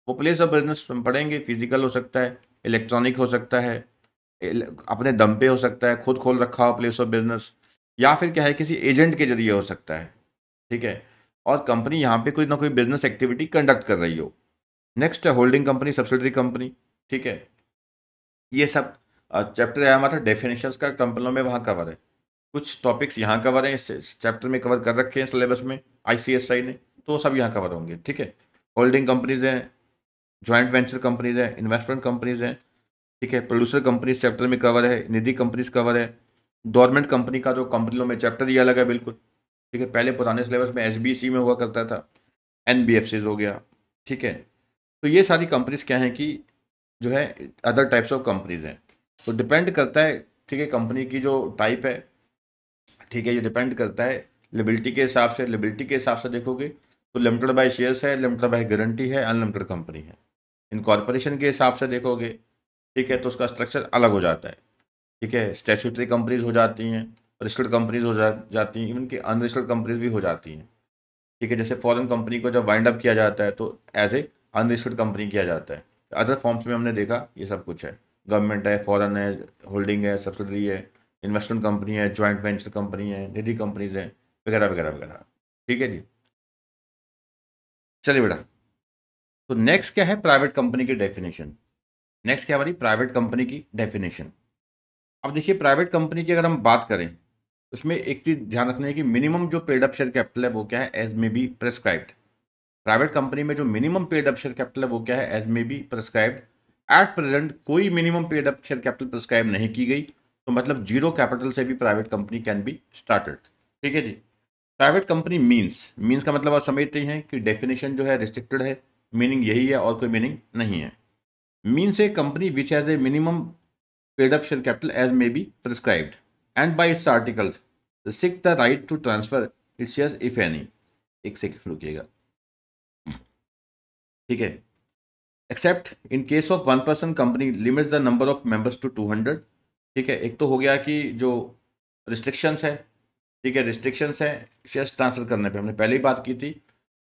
वो प्लेस ऑफ बिजनेस हम पढ़ेंगे, फिजिकल हो सकता है, इलेक्ट्रॉनिक हो सकता है, अपने दम पे हो सकता है, खुद खोल रखा हो प्लेस ऑफ बिजनेस, या फिर क्या है किसी एजेंट के जरिए हो सकता है, ठीक है। और कंपनी यहाँ पर कोई ना कोई बिजनेस एक्टिविटी कंडक्ट कर रही हो। नेक्स्ट है होल्डिंग कंपनी, सब्सिडरी कंपनी, ठीक है। ये सब चैप्टर है हमारा डेफिनेशंस का, कंपनियों में वहाँ कवर है, कुछ टॉपिक्स यहाँ कवर हैं, इस चैप्टर में कवर कर रखे हैं सिलेबस में ICSI ने, तो सब यहाँ कवर होंगे, ठीक है। होल्डिंग कंपनीज हैं, जॉइंट वेंचर कंपनीज हैं, इन्वेस्टमेंट कंपनीज हैं, ठीक है। प्रोड्यूसर कंपनीज चैप्टर में कवर है, निधि कंपनीज कवर है, गवर्नमेंट कंपनी का तो कंपनी में चैप्टर ही अलग है बिल्कुल, ठीक है। पहले पुराने सिलेबस में SBC में हुआ करता था, NBFCs हो गया, ठीक है। तो ये सारी कंपनीज क्या हैं कि जो है अदर टाइप्स ऑफ कंपनीज हैं। तो डिपेंड करता है, ठीक है, कंपनी की जो टाइप है, ठीक है, ये डिपेंड करता है लिबिलिटी के हिसाब से। लिबिलिटी के हिसाब से देखोगे तो लिमिटेड बाय शेयर्स है, लिमिटेड बाय गारंटी है, अनलिमिटेड कंपनी है। इनकॉरपोरेशन के हिसाब से देखोगे, ठीक है, तो उसका स्ट्रक्चर अलग हो जाता है, ठीक है। स्टैट्यूटरी कंपनीज हो जाती हैं, रजिस्टर्ड कंपनीज हो जाती हैं, इवन कि अनरजिस्टर्ड कंपनीज भी हो जाती हैं, ठीक है। जैसे फॉरेन कंपनी को जब वाइंड अप किया जाता है तो एज ए अनरजिस्टर्ड कंपनी किया जाता है। अदर फॉर्म्स में हमने देखा ये सब कुछ है, गवर्नमेंट है, फॉरेन है, होल्डिंग है, सब्सिडरी है, इन्वेस्टमेंट कंपनी है, ज्वाइंट वेंचर कंपनी है, निधि कंपनीज हैं, वगैरह वगैरह वगैरह, ठीक है जी। चलिए बेटा, तो नेक्स्ट क्या है? प्राइवेट कंपनी की डेफिनेशन। नेक्स्ट क्या है हमारी? प्राइवेट कंपनी की डेफिनेशन। अब देखिए, प्राइवेट कंपनी की अगर हम बात करें उसमें एक चीज़ ध्यान रखना है कि मिनिमम जो पेड अप शेयर कैपिटल है वो क्या है? As may be prescribed. Private company में जो minimum paid up share capital है वो क्या है? As may be prescribed. At present कोई minimum paid up share capital prescribe नहीं की गई, तो मतलब जीरो कैपिटल से भी private company can be started, ठीक है जी। प्राइवेट कंपनी मीन्स का मतलब आप समझते हैं कि डेफिनेशन जो है रिस्ट्रिक्टेड है, मीनिंग यही है और कोई मीनिंग नहीं है। Means a company which has a minimum paid up share capital as may be prescribed and by its articles sick the right to transfer its shares if any. एक second रुकिएगा, ठीक है। Except in case of 1 person company limits the number of members to 200, ठीक है। एक तो हो गया कि जो रिस्ट्रिक्शंस है, ठीक है, रिस्ट्रिक्शंस है शेयर्स ट्रांसफ़र करने पे, हमने पहले ही बात की थी।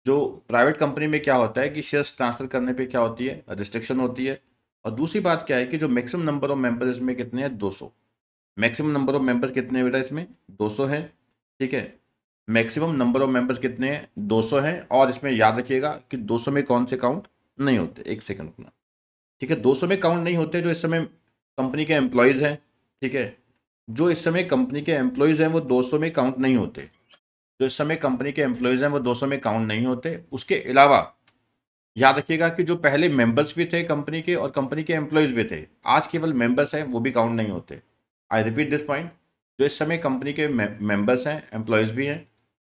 जो प्राइवेट कंपनी में क्या होता है कि शेयर्स ट्रांसफ़र करने पे क्या होती है? रिस्ट्रिक्शन होती है। और दूसरी बात क्या है कि जो मैक्सिमम नंबर ऑफ मेंबर्स इसमें कितने हैं? 200। मैक्सिमम नंबर ऑफ मेंबर्स कितने हैं बेटा? इसमें 200 हैं, ठीक है। मैक्सिमम नंबर ऑफ मेंबर्स कितने हैं? 200 हैं। और इसमें याद रखिएगा कि 200 में कौन से काउंट नहीं होते। एक सेकंड रुकना, ठीक है। 200 में काउंट नहीं होते जो इस समय कंपनी के एम्प्लॉयज़ हैं, ठीक है। जो इस समय कंपनी के एम्प्लॉयज़ हैं वो 200 में काउंट नहीं होते। जो इस समय कंपनी के एम्प्लॉयज़ हैं वो 200 में काउंट नहीं होते। उसके अलावा याद रखिएगा कि जो पहले मेंबर्स भी थे कंपनी के और कंपनी के एम्प्लॉयज़ भी थे, आज केवल मेंबर्स हैं, वो भी काउंट नहीं होते। आई रिपीट दिस पॉइंट, जो इस समय कंपनी के मेंबर्स हैं, एम्प्लॉयज़ भी हैं,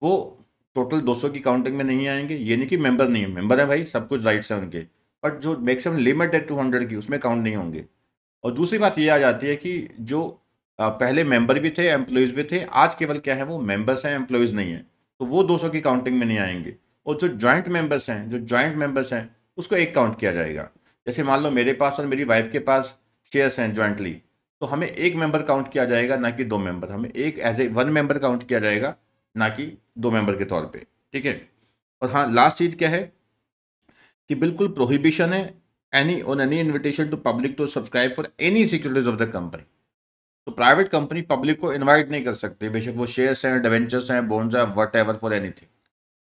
वो टोटल 200 की काउंटिंग में नहीं आएंगे। ये नहीं कि मेंबर नहीं है, मेंबर है भाई, सब कुछ राइट्स हैं उनके, बट जो मैक्सिमम लिमिट है 200 की उसमें काउंट नहीं होंगे। और दूसरी बात ये आ जाती है कि जो पहले मेंबर भी थे, एम्प्लॉयज़ भी थे, आज केवल क्या है वो मेंबर्स हैं, एम्प्लॉयज़ नहीं है, तो वो 200 की काउंटिंग में नहीं आएंगे। और जो जॉइंट मेंबर्स हैं, उसको एक काउंट किया जाएगा। जैसे मान लो मेरे पास और मेरी वाइफ के पास शेयर्स हैं जॉइंटली, तो हमें एक मेंबर काउंट किया जाएगा, ना कि 2 मेंबर। हमें एक एज ए 1 मेंबर काउंट किया जाएगा, ना कि 2 मेंबर के तौर पे, ठीक है। और हाँ, लास्ट चीज़ क्या है कि बिल्कुल प्रोहिबिशन है any invitation to public to subscribe for any securities of the company. तो प्राइवेट कंपनी पब्लिक को इन्वाइट नहीं कर सकती, बेशक वो शेयर्स हैं, डिवेंचर्स हैं, बॉन्ड्स हैं, वट एवर, फॉर एनीथिंग,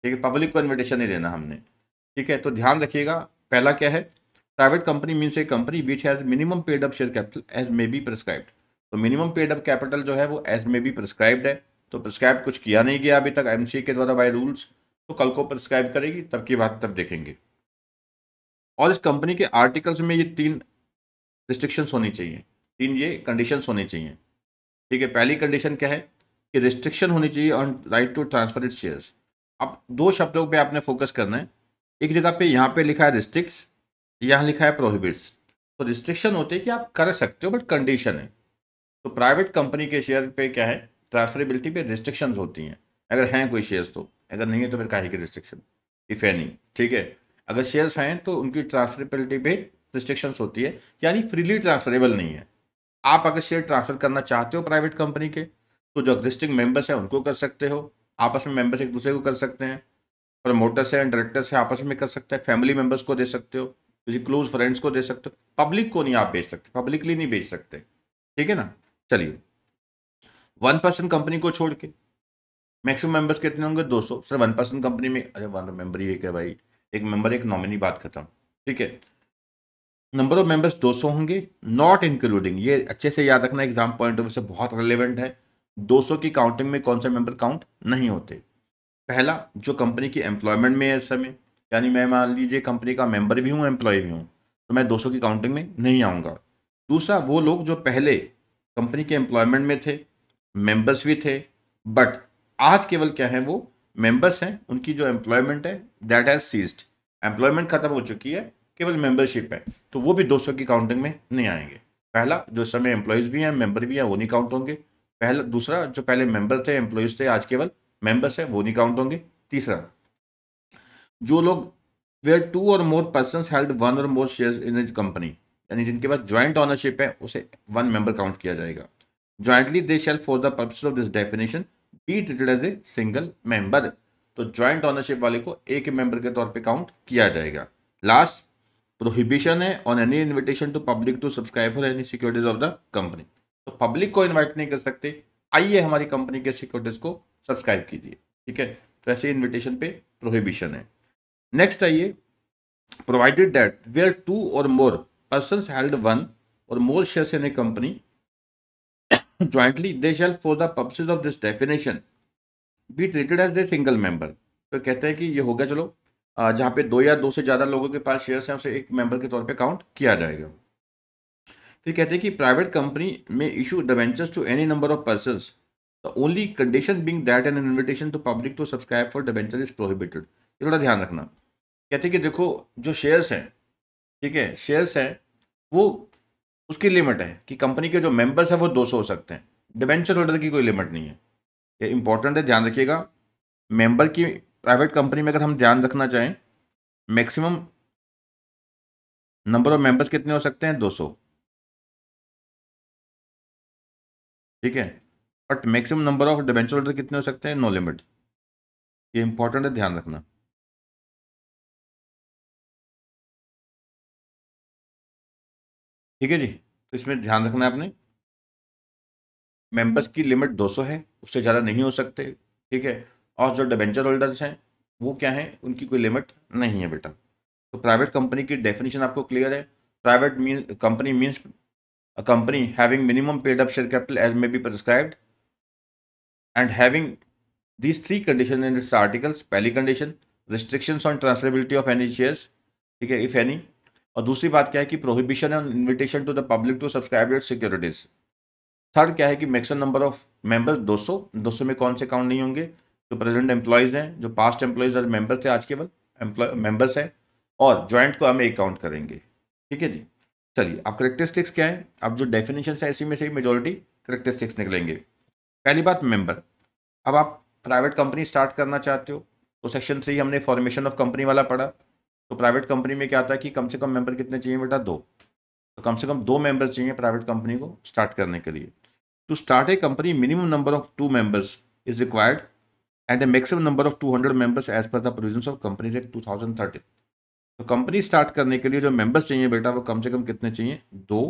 ठीक है। पब्लिक को इन्विटेशन नहीं देना हमने, ठीक है। तो ध्यान रखिएगा, पहला क्या है? Private company means a company which has minimum paid up share capital as may be prescribed. तो मिनिमम पेड अप कैपिटल जो है वो एज मे बी प्रिस्क्राइब्ड है, तो प्रिस्क्राइब कुछ किया नहीं गया अभी तक MCA के द्वारा बाय रूल्स, तो कल को प्रिस्क्राइब करेगी तब की बात तब देखेंगे। और इस कंपनी के आर्टिकल्स में ये 3 रिस्ट्रिक्शंस होनी चाहिए, 3 ये कंडीशंस होनी चाहिए, ठीक है। पहली कंडीशन क्या है कि रिस्ट्रिक्शन होनी चाहिए on right to transfer its shares. अब 2 शब्दों पे आपने फोकस करना है, एक जगह पे यहाँ पे लिखा है रिस्ट्रिक्ट्स, यहाँ लिखा है प्रोहिबिट्स। तो रिस्ट्रिक्शन होते हैं कि आप कर सकते हो, बट कंडीशन है। तो प्राइवेट कंपनी के शेयर पे क्या है? ट्रांसफरेबिलिटी पे रिस्ट्रिक्शंस होती हैं, अगर हैं कोई शेयर्स तो, अगर नहीं है तो फिर काहे की रिस्ट्रिक्शन, इफ एनी, ठीक है। अगर शेयर्स हैं तो उनकी ट्रांसफरेबिलिटी पे रिस्ट्रिक्शंस होती है, यानी फ्रीली ट्रांसफरेबल नहीं है। आप अगर शेयर ट्रांसफर करना चाहते हो प्राइवेट कंपनी के, तो जो एग्जिस्टिंग मेंबर्स हैं उनको कर सकते हो, आपस में मेंबर्स एक दूसरे को कर सकते हैं, प्रमोटर्स हैं, डायरेक्टर्स हैं, आपस में कर सकते हैं, फैमिली मेंबर्स को दे सकते हो, किसी क्लोज फ्रेंड्स को दे सकते हो, पब्लिक को नहीं आप बेच सकते, पब्लिकली नहीं बेच सकते, ठीक है ना। चलिए, 1 पर्सन कंपनी को छोड़ के मैक्सिमम मेंबर्स कितने होंगे? 200। सर 1 पर्सन कंपनी में, अरे 1 मेंबर ही एक है भाई, एक मेंबर एक नॉमिनी, बात खत्म, ठीक है। नंबर ऑफ मेंबर्स 200 होंगे, नॉट इंक्लूडिंग, ये अच्छे से याद रखना, एग्जाम पॉइंट ऑफ व्यू से बहुत रिलेवेंट है। 200 की काउंटिंग में कौन से मेंबर काउंट नहीं होते? पहला, जो कंपनी की एम्प्लॉयमेंट में है इस समय, यानी मैं मान लीजिए कंपनी का मेंबर भी हूँ, एम्प्लॉय भी हूँ, तो मैं 200 की काउंटिंग में नहीं आऊँगा। दूसरा वो लोग जो पहले कंपनी के एम्प्लॉयमेंट में थे, मेंबर्स भी थे, बट आज केवल क्या है वो मेंबर्स हैं, उनकी जो एम्प्लॉयमेंट है दैट हैज सीज्ड, एम्प्लॉयमेंट खत्म हो चुकी है, केवल मेंबरशिप है, तो वो भी 200 की काउंटिंग में नहीं आएंगे। पहला जो समय एम्प्लॉयज़ भी हैं मेंबर भी हैं वो नहीं काउंट होंगे। पहला दूसरा जो पहले मेंबर थे एम्प्लॉयज़ थे आज केवल मेंबर्स हैं वो नहीं काउंट होंगे। तीसरा जो लोग where to or more person held one और मोर शेयर इन कंपनी, यानी जिनके पास ज्वाइंट ऑनरशिप है उसे वन मेंबर काउंट किया जाएगा। Jointly they shall for the purpose of this definition be treated as a single member, तो ज्वाइंट ऑनरशिप वाले को एक मेंबर के तौर पे काउंट किया जाएगा। लास्ट प्रोहिबिशन है on any invitation to public to subscribe for any securities of the company, तो पब्लिक को इनवाइट नहीं कर सकते, आइए हमारी कंपनी के सिक्योरिटीज को सब्सक्राइब कीजिए, ठीक है, तो ऐसे इन्विटेशन पे प्रोहिबिशन है। नेक्स्ट आइए, provided that where to or more person held one और more shares in a company jointly they shall for the purposes of this definition be treated as a single member, तो कहते हैं कि ये होगा, चलो जहाँ पे दो या दो से ज़्यादा लोगों के पास शेयर्स हैं उसे एक मेंबर के तौर पे काउंट किया जाएगा। फिर कहते हैं कि प्राइवेट कंपनी में issue debentures to any number of persons, the only condition being that an invitation to public to subscribe for debenture is prohibited, ये थोड़ा ध्यान रखना। कहते हैं कि देखो जो शेयर्स हैं, ठीक है, शेयर्स हैं वो उसकी लिमिट है कि कंपनी के जो मेंबर्स हैं वो 200 हो सकते हैं, डिबेंचर होल्डर की कोई लिमिट नहीं है, ये इंपॉर्टेंट है ध्यान रखिएगा। मेंबर की प्राइवेट कंपनी में अगर हम ध्यान रखना चाहें मैक्सिमम नंबर ऑफ मेंबर्स कितने हो सकते हैं, 200, ठीक है, but maximum number of debenture holder कितने हो सकते हैं, नो लिमिट, ये इंपॉर्टेंट है ध्यान रखना। ठीक है जी, तो इसमें ध्यान रखना है आपने, मेंबर्स की लिमिट 200 है, उससे ज़्यादा नहीं हो सकते, ठीक है, और जो डिबेंचर होल्डर्स हैं वो क्या हैं, उनकी कोई लिमिट नहीं है बेटा। तो प्राइवेट कंपनी की डेफिनेशन आपको क्लियर है, private mean company means a company having minimum paid up share capital as may be prescribed and having these three condition in its articles, पहली condition restrictions on transferability of any shares, ठीक है, if any, और दूसरी बात क्या है कि prohibition on invitation to the public to subscribe securities. Third क्या है कि मैक्सिमम नंबर ऑफ मेंबर्स 200, 200 में कौन से काउंट नहीं होंगे, जो प्रेजेंट एम्प्लॉयज़ हैं, जो पास्ट एम्प्लॉयज़ और मेंबर्स थे आज केवल मेंबर्स हैं, और ज्वाइंट को हम एक काउंट करेंगे। ठीक है जी, चलिए अब करेक्टरिस्टिक्स क्या है, अब जो डेफिनेशन है इसी में से ही मेजोरिटी करेक्टरिस्टिक्स निकलेंगे। पहली बात मेंबर, अब आप प्राइवेट कंपनी स्टार्ट करना चाहते हो तो सेक्शन 3 हमने फॉर्मेशन ऑफ कंपनी वाला पढ़ा, तो प्राइवेट कंपनी में क्या आता है कि कम से कम मेंबर कितने चाहिए बेटा, 2, तो कम से कम 2 मेंबर चाहिए प्राइवेट कंपनी को स्टार्ट करने के लिए। To start a company minimum number of 2 members is required and a maximum number of 200 members as पर the provisions of companies act 2013, तो कंपनी स्टार्ट करने के लिए जो मेंबर्स चाहिए बेटा वो कम से कम कितने चाहिए, 2,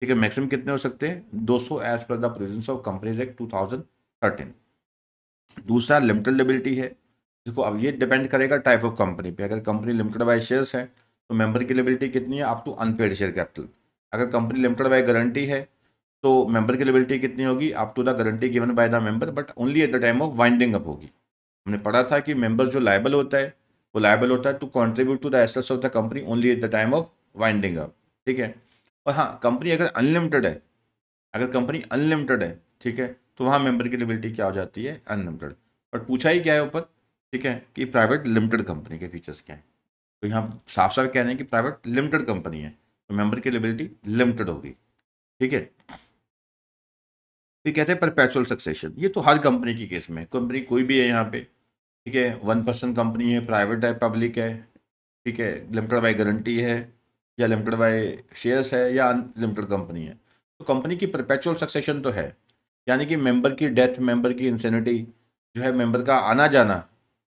ठीक है, मैक्सिमम कितने हो सकते हैं, 200 एज पर the provisions of companies act 2013। दूसरा लिमिटेड लिएबिलिटी है, देखो अब ये डिपेंड करेगा टाइप ऑफ कंपनी पे, अगर कंपनी लिमिटेड बाय शेयर्स है तो मेंबर की लिबिलिटी कितनी है, up to unpaid share capital, अगर कंपनी लिमिटेड बाय गारंटी है तो मेंबर की लिबिलिटी कितनी होगी, up to the guarantee given by the member but only at the time of winding up होगी। हमने पढ़ा था कि मेंबर जो लायबल होता है वो लायबल होता है to contribute to the assets of the company only at the time of winding up, ठीक है, और हाँ कंपनी अगर अनलिमिटेड है, अगर कंपनी अनलिमिटेड है, ठीक है, तो वहाँ मेंबर की लिबिलिटी क्या हो जाती है, अनलिमिटेड, बट पूछा ही क्या है ऊपर, ठीक है, कि प्राइवेट लिमिटेड कंपनी के फीचर्स क्या हैं, तो यहाँ साफ साफ कह रहे हैं कि प्राइवेट लिमिटेड कंपनी है तो मेंबर की लिबिलिटी लिमिटेड होगी। ठीक है, फिर कहते हैं परपेचुअल सक्सेशन, ये तो हर कंपनी की केस में, कंपनी कोई भी है यहाँ पे, ठीक है, 1% कंपनी है, प्राइवेट है, पब्लिक है, ठीक है, लिमिटेड बाय गारंटी है या लिमिटेड बाय शेयर्स है या अनलिमिटेड कंपनी है, तो कंपनी की परपेचुअल सक्सेशन तो है, यानी कि मेंबर की डेथ, मेंबर की इंसेनिटी जो है, मेंबर का आना जाना,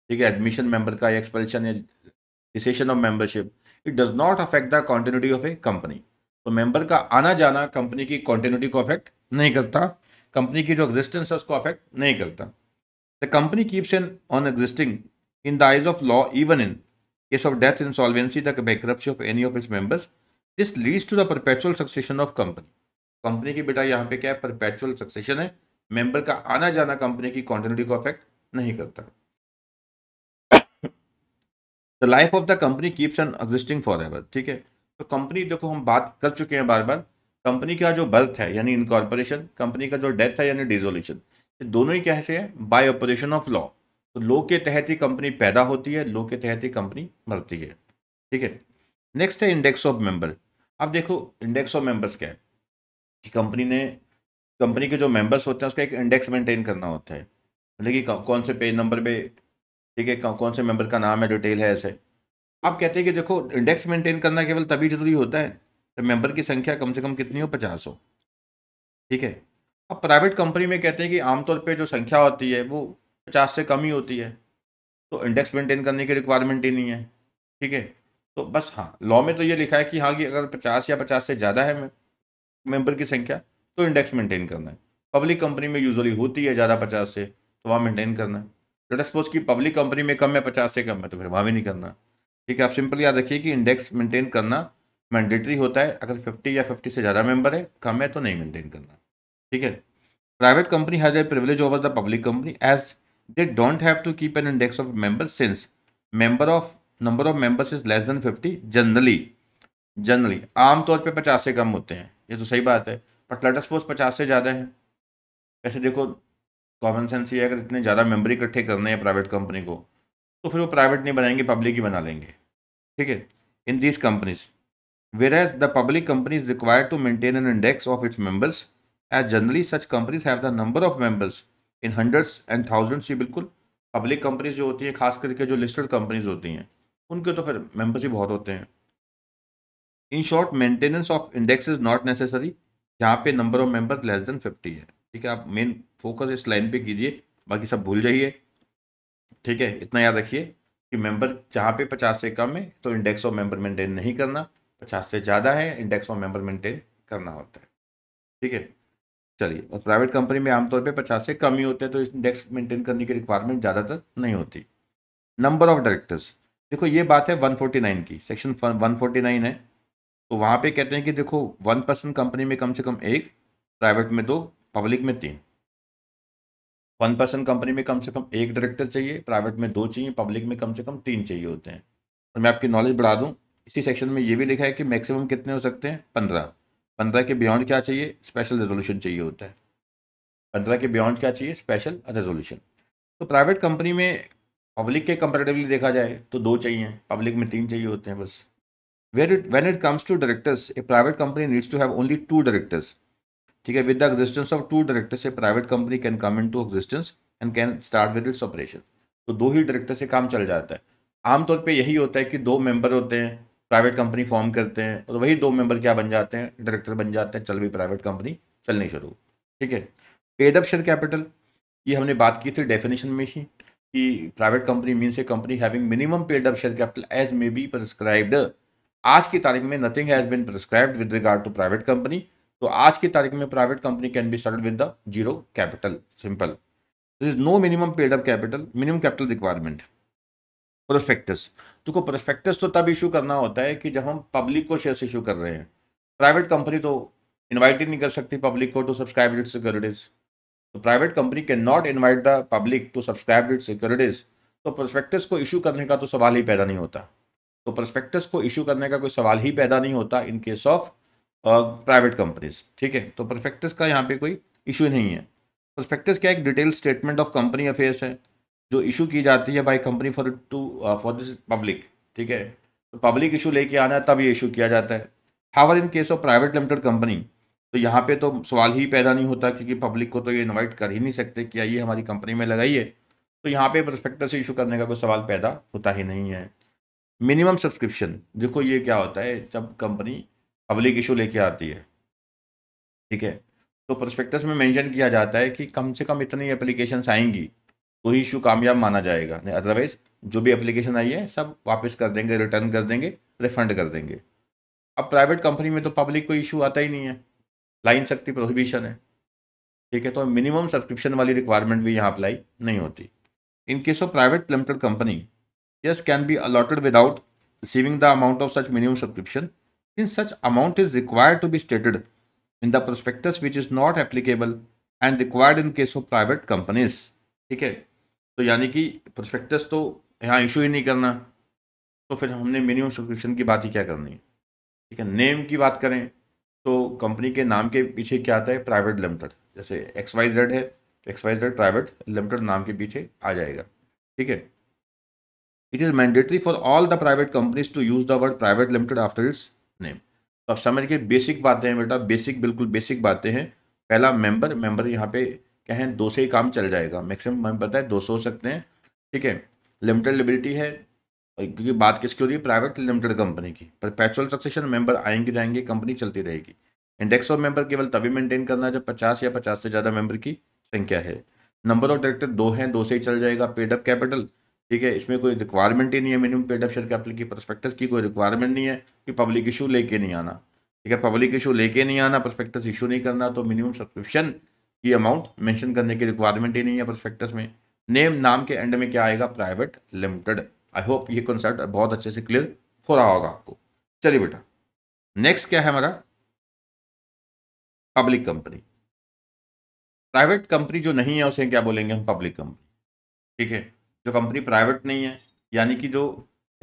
ठीक है, एडमिशन मेंबर का, एक्सपल्शन या cessation of membership, it does not affect the continuity of a company, तो मेंबर का आना जाना कंपनी की कॉन्टिन्यूटी को अफेक्ट नहीं करता, कंपनी की जो एग्जिस्टेंस है उसको अफेक्ट नहीं करता। The company keeps in on existing in the eyes of law even in case of death, insolvency, the bankruptcy of any of its members, this leads to the perpetual succession of company. Company की बेटा यहाँ पे क्या है, perpetual succession है, member का आना जाना कंपनी की कॉन्टिन्यूटी को अफेक्ट नहीं करता। The life of the company keeps N existing forever, ठीक है, तो कंपनी देखो हम बात कर चुके हैं बार बार, कंपनी का जो बर्थ है यानी इनकॉरपोरेशन, कंपनी का जो डेथ है यानी डिसोल्यूशन, ये दोनों ही कैसे हैं? By operation of law. तो लॉ के तहत ही कंपनी पैदा होती है, लॉ के तहत ही कंपनी मरती है। ठीक है, नेक्स्ट है इंडेक्स ऑफ मेंबर। अब देखो इंडेक्स ऑफ मेंबर्स क्या है कि कंपनी के जो मेंबर्स होते हैं उसका एक इंडेक्स मेंटेन करना होता है, मतलब कि कौन से पेज नंबर पे, ठीक है, कौन से मेंबर का नाम है, डिटेल है, ऐसे। आप कहते हैं कि देखो इंडेक्स मेंटेन करना केवल तभी जरूरी होता है तो मेंबर की संख्या कम से कम कितनी हो, 50 हो। ठीक है, अब प्राइवेट कंपनी में कहते हैं कि आमतौर पे जो संख्या होती है वो 50 से कम ही होती है, तो इंडेक्स मेंटेन करने की रिक्वायरमेंट ही नहीं है। ठीक है, तो बस हाँ, लॉ में तो ये लिखा है कि हाँ कि अगर 50 या 50 से ज़्यादा है मेंबर की संख्या तो इंडेक्स मेंटेन करना है। पब्लिक कंपनी में यूजुअली होती है ज़्यादा 50 से, तो वहाँ मेंटेन करना है। लेट अस सपोज कि पब्लिक कंपनी में कम है, 50 से कम है, तो फिर वहाँ भी नहीं करना। ठीक है, आप सिंपल याद रखिए कि इंडेक्स मेंटेन करना मैंडेटरी होता है, अगर 50 या 50 से ज़्यादा मेंबर है, कम है तो नहीं मेंटेन करना। ठीक है, private company has a privilege over the public company as they don't have to keep an index of member since number of members is less than 50 generally आमतौर पर 50 से कम होते हैं, ये तो सही बात है, बट लेट अस सपोज 50 से ज़्यादा है। ऐसे देखो कॉमन सेंस ये, अगर इतने ज़्यादा मेंबर इकट्ठे करने हैं प्राइवेट कंपनी को तो फिर वो प्राइवेट नहीं बनाएंगे, पब्लिक ही बना लेंगे। ठीक है, in these companies whereas the public company is required to maintain an index of its members as generally such companies have the number of members in hundreds and thousands. ये बिल्कुल public companies जो होती हैं, खास करके जो listed companies होती हैं, उनके तो फिर मेंबर्स ही बहुत होते हैं। In short, maintenance of index is not necessary जहाँ पे number of members less than 50 है। ठीक है, आप मेन फोकस इस लाइन पे कीजिए, बाकी सब भूल जाइए। ठीक है, इतना याद रखिए कि मेंबर जहाँ पे 50 से कम है तो इंडेक्स ऑफ मेंबर मेंटेन नहीं करना, 50 से ज़्यादा है इंडेक्स ऑफ मेंबर मेंटेन करना होता है। ठीक है, चलिए, और प्राइवेट कंपनी में आमतौर पे 50 से कम ही होते हैं तो इंडेक्स मेंटेन करने की रिक्वायरमेंट ज़्यादातर नहीं होती। नंबर ऑफ डायरेक्टर्स, देखो ये बात है 149 की, सेक्शन 149 है, तो वहाँ पर कहते हैं कि देखो 1 पर्सन कंपनी में कम से कम 1, प्राइवेट में 2, पब्लिक में 3। 1 पर्सन कंपनी में कम से कम 1 डायरेक्टर चाहिए, प्राइवेट में 2 चाहिए, पब्लिक में कम से कम 3 चाहिए होते हैं। और मैं आपकी नॉलेज बढ़ा दूं, इसी सेक्शन में ये भी लिखा है कि मैक्सिमम कितने हो सकते हैं, 15 के बियॉन्ड क्या चाहिए, स्पेशल रेजोल्यूशन चाहिए होता है। 15 के बियॉन्ड क्या चाहिए, स्पेशल रेजोल्यूशन। तो प्राइवेट कंपनी में पब्लिक के कंपेरेटिवली देखा जाए तो 2 चाहिए, पब्लिक में 3 चाहिए होते हैं बस। When it comes to directors, a private company needs to have only 2 directors. ठीक है, with the existence of 2 directors a private company can come into existence and can start with its operation. तो 2 ही director से काम चल जाता है। आमतौर पे यही होता है कि 2 मेंबर होते हैं, प्राइवेट कंपनी फॉर्म करते हैं और वही 2 मेंबर क्या बन जाते हैं, डायरेक्टर बन जाते हैं, चल भी प्राइवेट कंपनी चलनी शुरू। ठीक है, पेड अप शेयर कैपिटल, ये हमने बात की थी डेफिनेशन में ही कि private company means a company having minimum paid up share capital as may be prescribed. आज की तारीख में nothing has been prescribed with regard to private company, तो आज की तारीख में private company can be start with the 0 capital, simple. There is no minimum paid up capital, minimum capital requirement. Prospectus, देखो प्रोस्पेक्टस तो तब इशू करना होता है कि जब हम पब्लिक को शेयर्स इशू कर रहे हैं। प्राइवेट कंपनी तो इन्वाइट ही नहीं कर सकती पब्लिक को टू सब्सक्राइब इट्स सिक्योरिटीज, तो private company can not invite the public to subscribe its securities. तो प्रोस्पेक्टस को इशू करने का तो सवाल ही पैदा नहीं होता, तो प्रोस्पेक्टस को इशू करने का कोई सवाल ही पैदा नहीं होता in case of private companies. ठीक है, तो प्रोस्पेक्टस का यहाँ पे कोई इशू नहीं है। प्रोस्पेक्टस क्या, एक detail statement of company affairs है जो इशू की जाती है by company for this public. ठीक है, तो पब्लिक इशू लेके आना है तब ये इशू किया जाता है। However in case of private limited company, तो यहाँ पे तो सवाल ही पैदा नहीं होता क्योंकि पब्लिक को तो ये इन्वाइट कर ही नहीं सकते कि आइए हमारी कंपनी में लगाइए, तो यहाँ पे प्रोस्पेक्टस इशू करने का कोई सवाल पैदा होता ही नहीं है। मिनिमम सब्सक्रिप्शन, देखो ये क्या होता है जब कंपनी पब्लिक इशू लेके आती है। ठीक है, तो प्रोस्पेक्टस में मेंशन किया जाता है कि कम से कम इतनी एप्लीकेशंस आएंगी तो ही इशू कामयाब माना जाएगा, नहीं अदरवाइज जो भी एप्लीकेशन आई है सब वापस कर देंगे, रिटर्न कर देंगे, रिफंड कर देंगे। अब प्राइवेट कंपनी में तो पब्लिक कोई इशू आता ही नहीं है, लाइन सकती प्रोहिबिशन है। ठीक है, तो मिनिमम सब्सक्रिप्शन वाली रिक्वायरमेंट भी यहाँ अप्लाई नहीं होती। In case of private limited company, yes can be allotted without receiving the amount of such minimum subscription in such amount is required to be stated in the prospectus which is not applicable and required in case of private companies। ठीक है, तो यानी कि prospectus तो यहाँ issue ही नहीं करना, तो फिर हमने minimum subscription की बात ही क्या करनी है। ठीक है, नेम की बात करें तो कंपनी के नाम के पीछे क्या आता है, प्राइवेट लिमिटेड। जैसे XYZ है तो XYZ प्राइवेट लिमिटेड नाम के पीछे आ जाएगा। ठीक है। It is mandatory for all the private companies to use the word private limited after its name. तो आप समझ के बेसिक बातें हैं बेटा, बेसिक, बिल्कुल बेसिक बातें हैं। पहला मेंबर, मेंबर यहाँ पे क्या है, 2 से ही काम चल जाएगा मैक्सिमम, हमें पता है 200 हो सकते हैं। ठीक है। लिमिटेड लिबिलिटी है क्योंकि बात किसकी हो रही है, प्राइवेट लिमिटेड कंपनी की। परपेचुअल सक्सेशन, मेंबर आएंगे जाएंगे, कंपनी चलती रहेगी। इंडेक्स ऑफ मेंबर केवल तभी मेंटेन करना जब 50 या 50 से ज़्यादा मेंबर की संख्या है। नंबर ऑफ डायरेक्टर 2 हैं, 2 से ही चल जाएगा। पेडअप कैपिटल, ठीक है, इसमें कोई रिक्वायरमेंट ही नहीं है मिनिमम पेडअप शेयर कैपिटल की। प्रोस्पेक्टस की कोई रिक्वायरमेंट नहीं है कि पब्लिक इशू लेके नहीं आना। ठीक है, पब्लिक इशू लेके नहीं आना, प्रोस्पेक्टस इशू नहीं करना, तो मिनिमम सब्सक्रिप्शन की अमाउंट मेंशन करने की रिक्वायरमेंट ही नहीं है प्रोस्पेक्टस में। नेम, नाम के एंड में क्या आएगा, प्राइवेट लिमिटेड। आई होप ये कॉन्सेप्ट बहुत अच्छे से क्लियर हो रहा होगा आपको। चलिए बेटा, नेक्स्ट क्या है हमारा, पब्लिक कंपनी। प्राइवेट कंपनी जो नहीं है उसे क्या बोलेंगे हम, पब्लिक कंपनी। ठीक है, जो कंपनी प्राइवेट नहीं है, यानी कि जो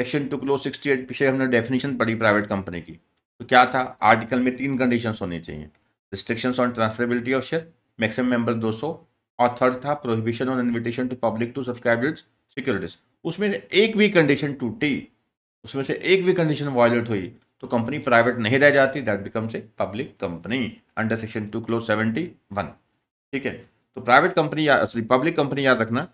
सेक्शन 2 क्लोज 68 पीछे हमने डेफिनेशन पढ़ी प्राइवेट कंपनी की, तो क्या था, आर्टिकल में 3 कंडीशंस होनी चाहिए। Restrictions on transferability of share, maximum member 200, और थर्ड था prohibition on invitation to public to subscribe its securities. उसमें से एक भी कंडीशन टूटी, उसमें से एक भी कंडीशन वायलेट हुई तो कंपनी प्राइवेट नहीं रह जाती, that becomes a public company under section 2 clause 71। ठीक है, तो प्राइवेट कंपनी या पब्लिक कंपनी याद रखना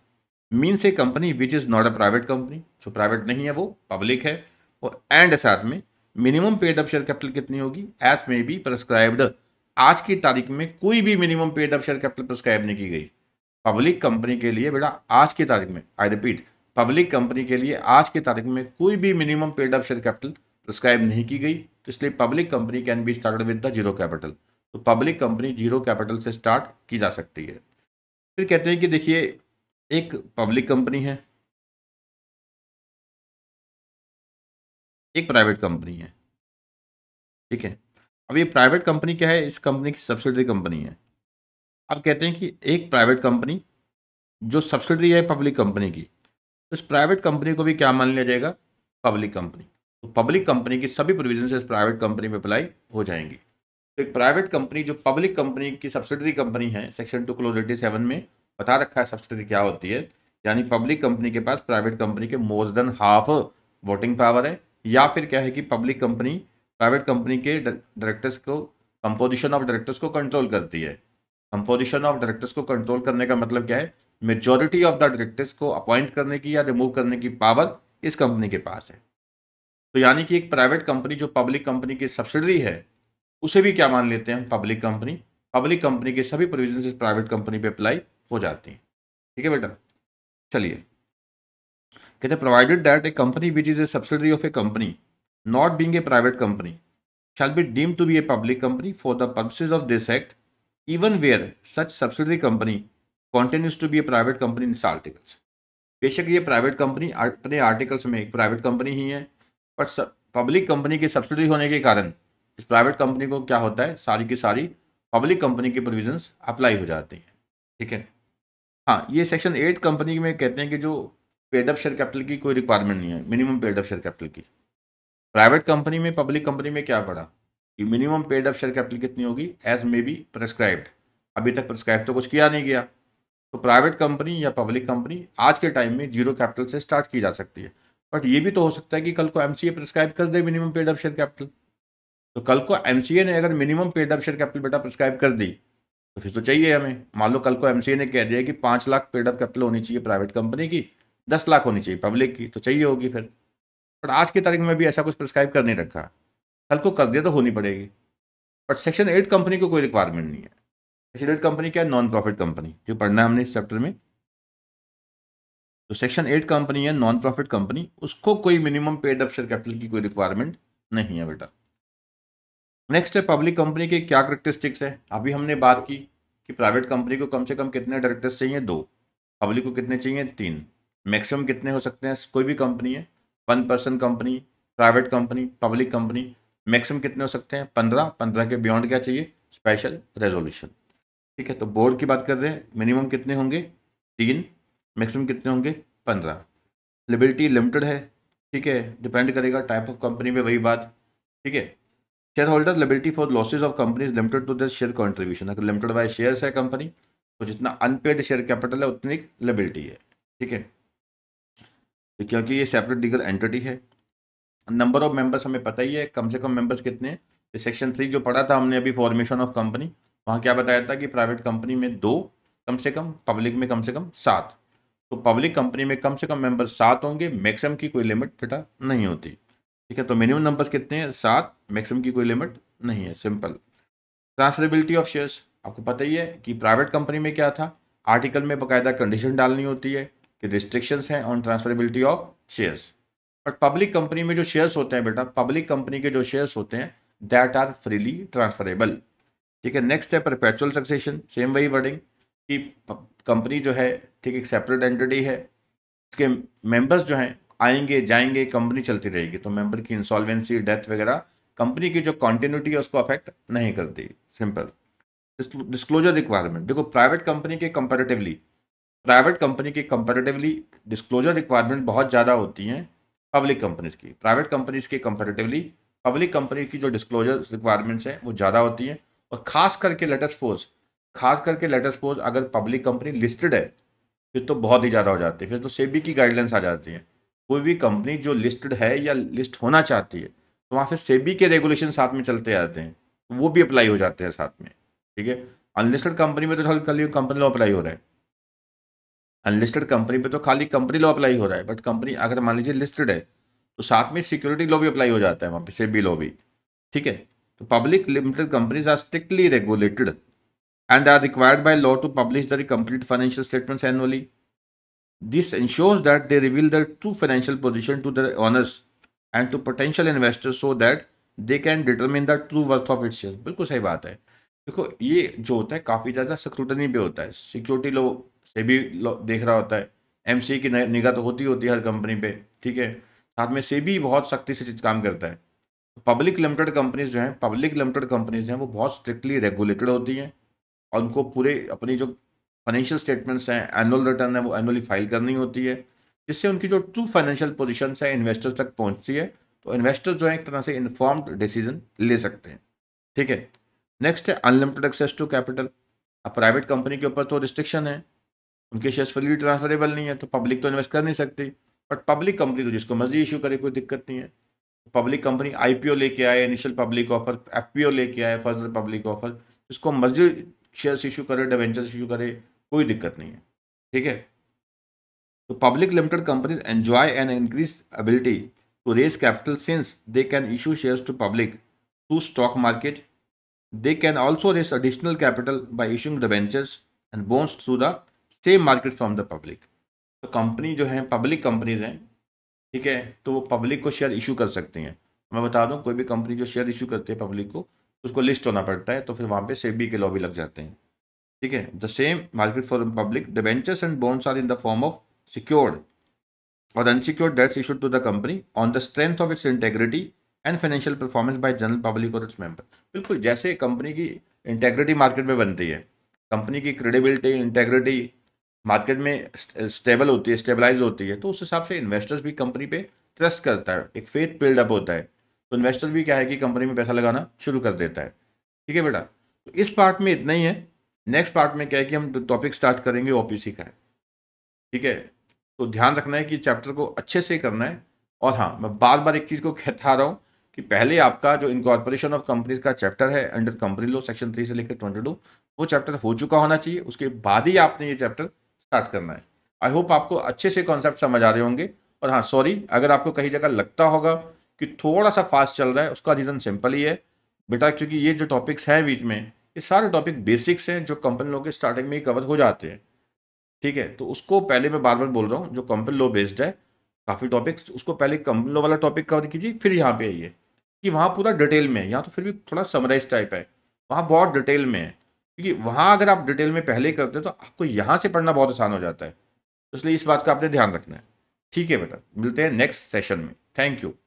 means a company which is not a private company, जो प्राइवेट नहीं है वो पब्लिक है। और एंड साथ में minimum paid up share capital कितनी होगी, एज मे बी प्रिस्क्राइब्ड। आज की तारीख में कोई भी minimum paid up share capital prescribe नहीं की गई पब्लिक कंपनी के लिए बेटा। आज की तारीख में, आई रिपीट, पब्लिक कंपनी के लिए आज की तारीख में कोई भी minimum paid up share capital prescribe नहीं की गई, तो इसलिए public company can be started with the 0 capital. तो पब्लिक कंपनी 0 कैपिटल से स्टार्ट की जा सकती है। फिर कहते हैं कि देखिए, एक पब्लिक कंपनी है, एक प्राइवेट कंपनी है। ठीक है, अब ये प्राइवेट कंपनी क्या है, इस कंपनी की सब्सिडरी कंपनी है। अब कहते हैं कि एक प्राइवेट कंपनी जो सब्सिडरी है पब्लिक कंपनी की, तो इस प्राइवेट कंपनी को भी क्या मान लिया जाएगा, पब्लिक कंपनी। तो पब्लिक कंपनी की सभी प्रोविजन इस प्राइवेट कंपनी में अप्लाई हो जाएंगी। तो एक प्राइवेट कंपनी जो पब्लिक कंपनी की सब्सिडरी कंपनी है, सेक्शन 2 क्लोज 87 में बता रखा है सब्सिडी क्या होती है, यानी पब्लिक कंपनी के पास प्राइवेट कंपनी के more than half voting power है। या फिर क्या है कि पब्लिक कंपनी प्राइवेट कंपनी के डायरेक्टर्स को, कंपोजिशन ऑफ डायरेक्टर्स को कंट्रोल करती है। कंपोजिशन ऑफ डायरेक्टर्स को कंट्रोल करने का मतलब क्या है, मेजॉरिटी ऑफ द डायरेक्टर्स को अपॉइंट करने की या रिमूव करने की पावर इस कंपनी के पास है। तो यानी कि एक प्राइवेट कंपनी जो पब्लिक कंपनी की सब्सिडरी है उसे भी क्या मान लेते हैं हम, पब्लिक कंपनी। पब्लिक कंपनी के सभी प्रोविजन इस प्राइवेट कंपनी पर अप्लाई हो जाती हैं। ठीक है बेटा, चलिए कहते हैं, provided that a company which is a subsidiary of a company not being a private company shall be deem to be a public company for the purposes of this act even where such subsidiary company continues to be a private company in its articles. बेशक ये private company अपने articles में एक private company ही है, पर public company की subsidiary होने के कारण इस प्राइवेट कंपनी को क्या होता है, सारी की सारी पब्लिक कंपनी के प्रोविजंस अप्लाई हो जाती हैं। ठीक है, हाँ, ये सेक्शन 8 कंपनी में कहते हैं कि जो पेड अप शेयर कैपिटल की कोई रिक्वायरमेंट नहीं है, minimum paid up share capital की। प्राइवेट कंपनी में पब्लिक कंपनी में क्या पड़ा कि minimum paid up share capital कितनी होगी, एज मे बी प्रिस्क्राइब्ड। अभी तक प्रिस्क्राइब तो कुछ किया नहीं गया, तो प्राइवेट कंपनी या पब्लिक कंपनी आज के टाइम में 0 कैपिटल से स्टार्ट की जा सकती है। बट ये भी तो हो सकता है कि कल को MCA प्रिस्क्राइब कर दे minimum paid up share capital. तो कल को MCA ने अगर minimum paid up share capital बेटा प्रिस्क्राइब कर दी तो फिर तो चाहिए हमें। मान लो कल को MCA ने कह दिया कि 5 लाख पेड अप कैपिटल होनी चाहिए प्राइवेट कंपनी की, 10 लाख होनी चाहिए पब्लिक की, तो चाहिए होगी फिर। बट आज की तारीख में भी ऐसा कुछ प्रिस्क्राइब कर नहीं रखा, कल को कर दिया तो होनी पड़ेगी। बट सेक्शन 8 कंपनी को कोई रिक्वायरमेंट नहीं है। सेक्शन 8 कंपनी क्या है, नॉन प्रॉफिट कंपनी, जो पढ़ना है हमने इस चैप्टर में। तो सेक्शन 8 कंपनी है नॉन प्रॉफिट कंपनी, उसको कोई minimum paid up share capital की कोई रिक्वायरमेंट नहीं है बेटा। नेक्स्ट है पब्लिक कंपनी के क्या करेक्टरिस्टिक्स है। अभी हमने बात की कि प्राइवेट कंपनी को कम से कम कितने डायरेक्टर्स चाहिए, 2, पब्लिक को कितने चाहिए, 3। मैक्सिमम कितने हो सकते हैं, कोई भी कंपनी है, 1 person company, private company, public company, maximum कितने हो सकते हैं, 15। 15 के बियॉन्ड क्या चाहिए, स्पेशल रेजोल्यूशन। ठीक है, तो बोर्ड की बात कर रहे हैं, मिनिमम कितने होंगे, 3, मैक्सिमम कितने होंगे, 15। लिबिलिटी लिमिटेड है, ठीक है, डिपेंड करेगा टाइप ऑफ कंपनी पर, वही बात। ठीक है, shareholder liability for losses of companies limited to their share contribution, अगर लिमिटेड बाय शेयर्स है कंपनी तो जितना अनपेड शेयर कैपिटल है उतनी लायबिलिटी है, ठीक है, क्योंकि ये सेपरेट लीगल एंटिटी है। नंबर ऑफ मेंबर्स हमें पता ही है कम से कम मेंबर्स कितने हैं। सेक्शन 3 जो पढ़ा था हमने अभी फॉर्मेशन ऑफ कंपनी, वहाँ क्या बताया था कि प्राइवेट कंपनी में 2 कम से कम, पब्लिक में कम से कम 7, तो पब्लिक कंपनी में कम से कम मेंबर्स 7 होंगे, मैक्सिमम की कोई लिमिट बेटा नहीं होती, ठीक है। तो मिनिमम नंबर्स कितने हैं 7, मैक्सिमम की कोई लिमिट नहीं है, सिंपल। ट्रांसफरेबिलिटी ऑफ शेयर्स आपको पता ही है कि प्राइवेट कंपनी में क्या था, आर्टिकल में बाकायदा कंडीशन डालनी होती है कि रिस्ट्रिक्शंस हैं on transferability of shares. But public company में जो शेयर्स होते हैं बेटा, पब्लिक कंपनी के जो शेयर्स होते हैं दैट आर फ्रीली ट्रांसफरेबल, ठीक है। नेक्स्ट है परपेचुअल सक्सेशन, सेम वही वर्डिंग कि कंपनी जो है, ठीक, एक सेपरेट एंटिटी है, इसके मेंबर्स जो हैं आएंगे जाएंगे, कंपनी चलती रहेगी, तो मेंबर की इंसॉल्वेंसी, डेथ वगैरह कंपनी की जो कॉन्टिन्यूटी है उसको अफेक्ट नहीं करती, सिंपल। डिस्क्लोजर रिक्वायरमेंट, देखो प्राइवेट कंपनी के कंपैरेटिवली डिस्क्लोजर रिक्वायरमेंट बहुत ज़्यादा होती हैं पब्लिक कंपनीज की। प्राइवेट कंपनीज के कंपैरेटिवली पब्लिक कंपनी की जो डिस्क्लोजर रिक्वायरमेंट्स हैं वो ज़्यादा होती हैं, और खास करके लेट अस सपोज अगर पब्लिक कंपनी लिस्टेड है फिर तो बहुत ही ज़्यादा हो जाती है, फिर तो सेबी की गाइडलाइंस आ जाती है। कोई भी कंपनी जो लिस्टेड है या लिस्ट होना चाहती है तो वहाँ फिर सेबी के रेगुलेशन साथ में चलते आते हैं, तो वो भी अप्लाई हो जाते हैं साथ में, ठीक है। अनलिस्टेड कंपनी में तो खाली कंपनी लॉ अप्लाई हो रहा है, बट कंपनी अगर मान लीजिए लिस्टेड है तो साथ में सिक्योरिटी लॉ भी अप्लाई हो जाता है वहाँ पे, सेबी लॉ भी, ठीक है। तो public limited companies are strictly regulated and are required by law to publish their complete financial statements annually. This ensures that they reveal their true financial position to their owners and to potential investors so that they can determine the true worth of its shares. बिल्कुल सही बात है। देखो ये जो होता है काफ़ी ज़्यादा स्क्रूटनी भी होता है, सिक्योरिटी लॉ से भी देख रहा होता है, MCA की निगाह तो होती है हर कंपनी पे, ठीक है, साथ में से भी बहुत सख्ती से काम करता है। पब्लिक लिमिटेड कंपनीज जो हैं वो बहुत स्ट्रिक्टली रेगुलेटेड होती हैं और उनको पूरे अपनी जो फाइनेंशियल स्टेटमेंट्स हैं, एनुअल रिटर्न है, वो एनुअली फाइल करनी होती है, जिससे उनकी जो ट्रू फाइनेंशियल पोजीशन है इन्वेस्टर्स तक पहुंचती है, तो इन्वेस्टर्स जो है एक तरह से इन्फॉर्म्ड डिसीजन ले सकते हैं, ठीक है। नेक्स्ट है अनलिमिटेड एक्सेस टू कैपिटल। अब प्राइवेट कंपनी के ऊपर तो रिस्ट्रिक्शन है, उनके शेयर्स फ्रीली ट्रांसफरेबल नहीं है, तो पब्लिक तो इन्वेस्ट कर नहीं सकती, बट पब्लिक कंपनी तो जिसको मर्जी इशू करे कोई दिक्कत नहीं है। पब्लिक कंपनी IPO लेके आए, इनिशियल पब्लिक ऑफर, FPO लेके आए, फर्दर पब्लिक ऑफर, जिसको मर्जी शेयर्स इशू करे, डिवेंचर्स इशू करे, कोई दिक्कत नहीं है, ठीक है। तो public limited companies enjoy and increase ability to raise capital since they can issue shares to public through stock market. They can also raise additional capital by issuing debentures and bonds through the same market from the public. तो company जो है public companies हैं, ठीक है, तो वो public को share issue कर सकती हैं। मैं बता दूं कोई भी कंपनी जो शेयर इशू करती है पब्लिक को उसको लिस्ट होना पड़ता है, तो फिर वहाँ पे सेबी के लॉ भी लग जाते हैं, ठीक है। The same market for public debentures and bonds are in the form of secured और unsecured debts issued to the company on the strength of its integrity and financial performance by general public और its member. बिल्कुल जैसे company की integrity market में बनती है, company की credibility, integrity market में स्टेबल होती है, स्टेबलाइज होती है, तो उस हिसाब से इन्वेस्टर्स भी कंपनी पे ट्रस्ट करता है, एक फेथ बिल्डअप होता है, तो इन्वेस्टर भी क्या है कि कंपनी में पैसा लगाना शुरू कर देता है, ठीक है बेटा। तो इस पार्ट में इतना ही है। नेक्स्ट पार्ट में क्या है कि हम टॉपिक स्टार्ट करेंगे OPC का, ठीक है। तो ध्यान रखना है कि चैप्टर को अच्छे से करना है। और हाँ, मैं बार बार एक चीज़ को कहता रहा हूँ कि पहले आपका जो इनकॉरपोरेशन ऑफ कंपनीज का चैप्टर है अंडर कंपनी लॉ सेक्शन 3 से लेकर 22 वो चैप्टर हो चुका होना चाहिए, उसके बाद ही आपने ये चैप्टर स्टार्ट करना है। आई होप आपको अच्छे से कॉन्सेप्ट समझ आ रहे होंगे। और हाँ, सॉरी अगर आपको कहीं जगह लगता होगा कि थोड़ा सा फास्ट चल रहा है, उसका रीज़न सिंपल ही है बेटा, क्योंकि ये जो टॉपिक्स हैं बीच में, ये सारे टॉपिक बेसिक्स हैं जो कंपनी लॉ के स्टार्टिंग में ही कवर हो जाते हैं, ठीक है। तो उसको पहले मैं बार बार बोल रहा हूँ, जो कंपनी लॉ बेस्ड है काफ़ी टॉपिक्स, उसको पहले कंपनी लॉ वाला टॉपिक कवर कीजिए, फिर यहाँ पर आइए कि वहाँ पूरा डिटेल में है। यहाँ तो फिर भी थोड़ा समराइज टाइप है, वहाँ बहुत डिटेल में है, क्योंकि वहाँ अगर आप डिटेल में पहले करते हैं तो आपको यहाँ से पढ़ना बहुत आसान हो जाता है, इसलिए इस बात का आपने ध्यान रखना है, ठीक है बेटा। मिलते हैं नेक्स्ट सेशन में, थैंक यू।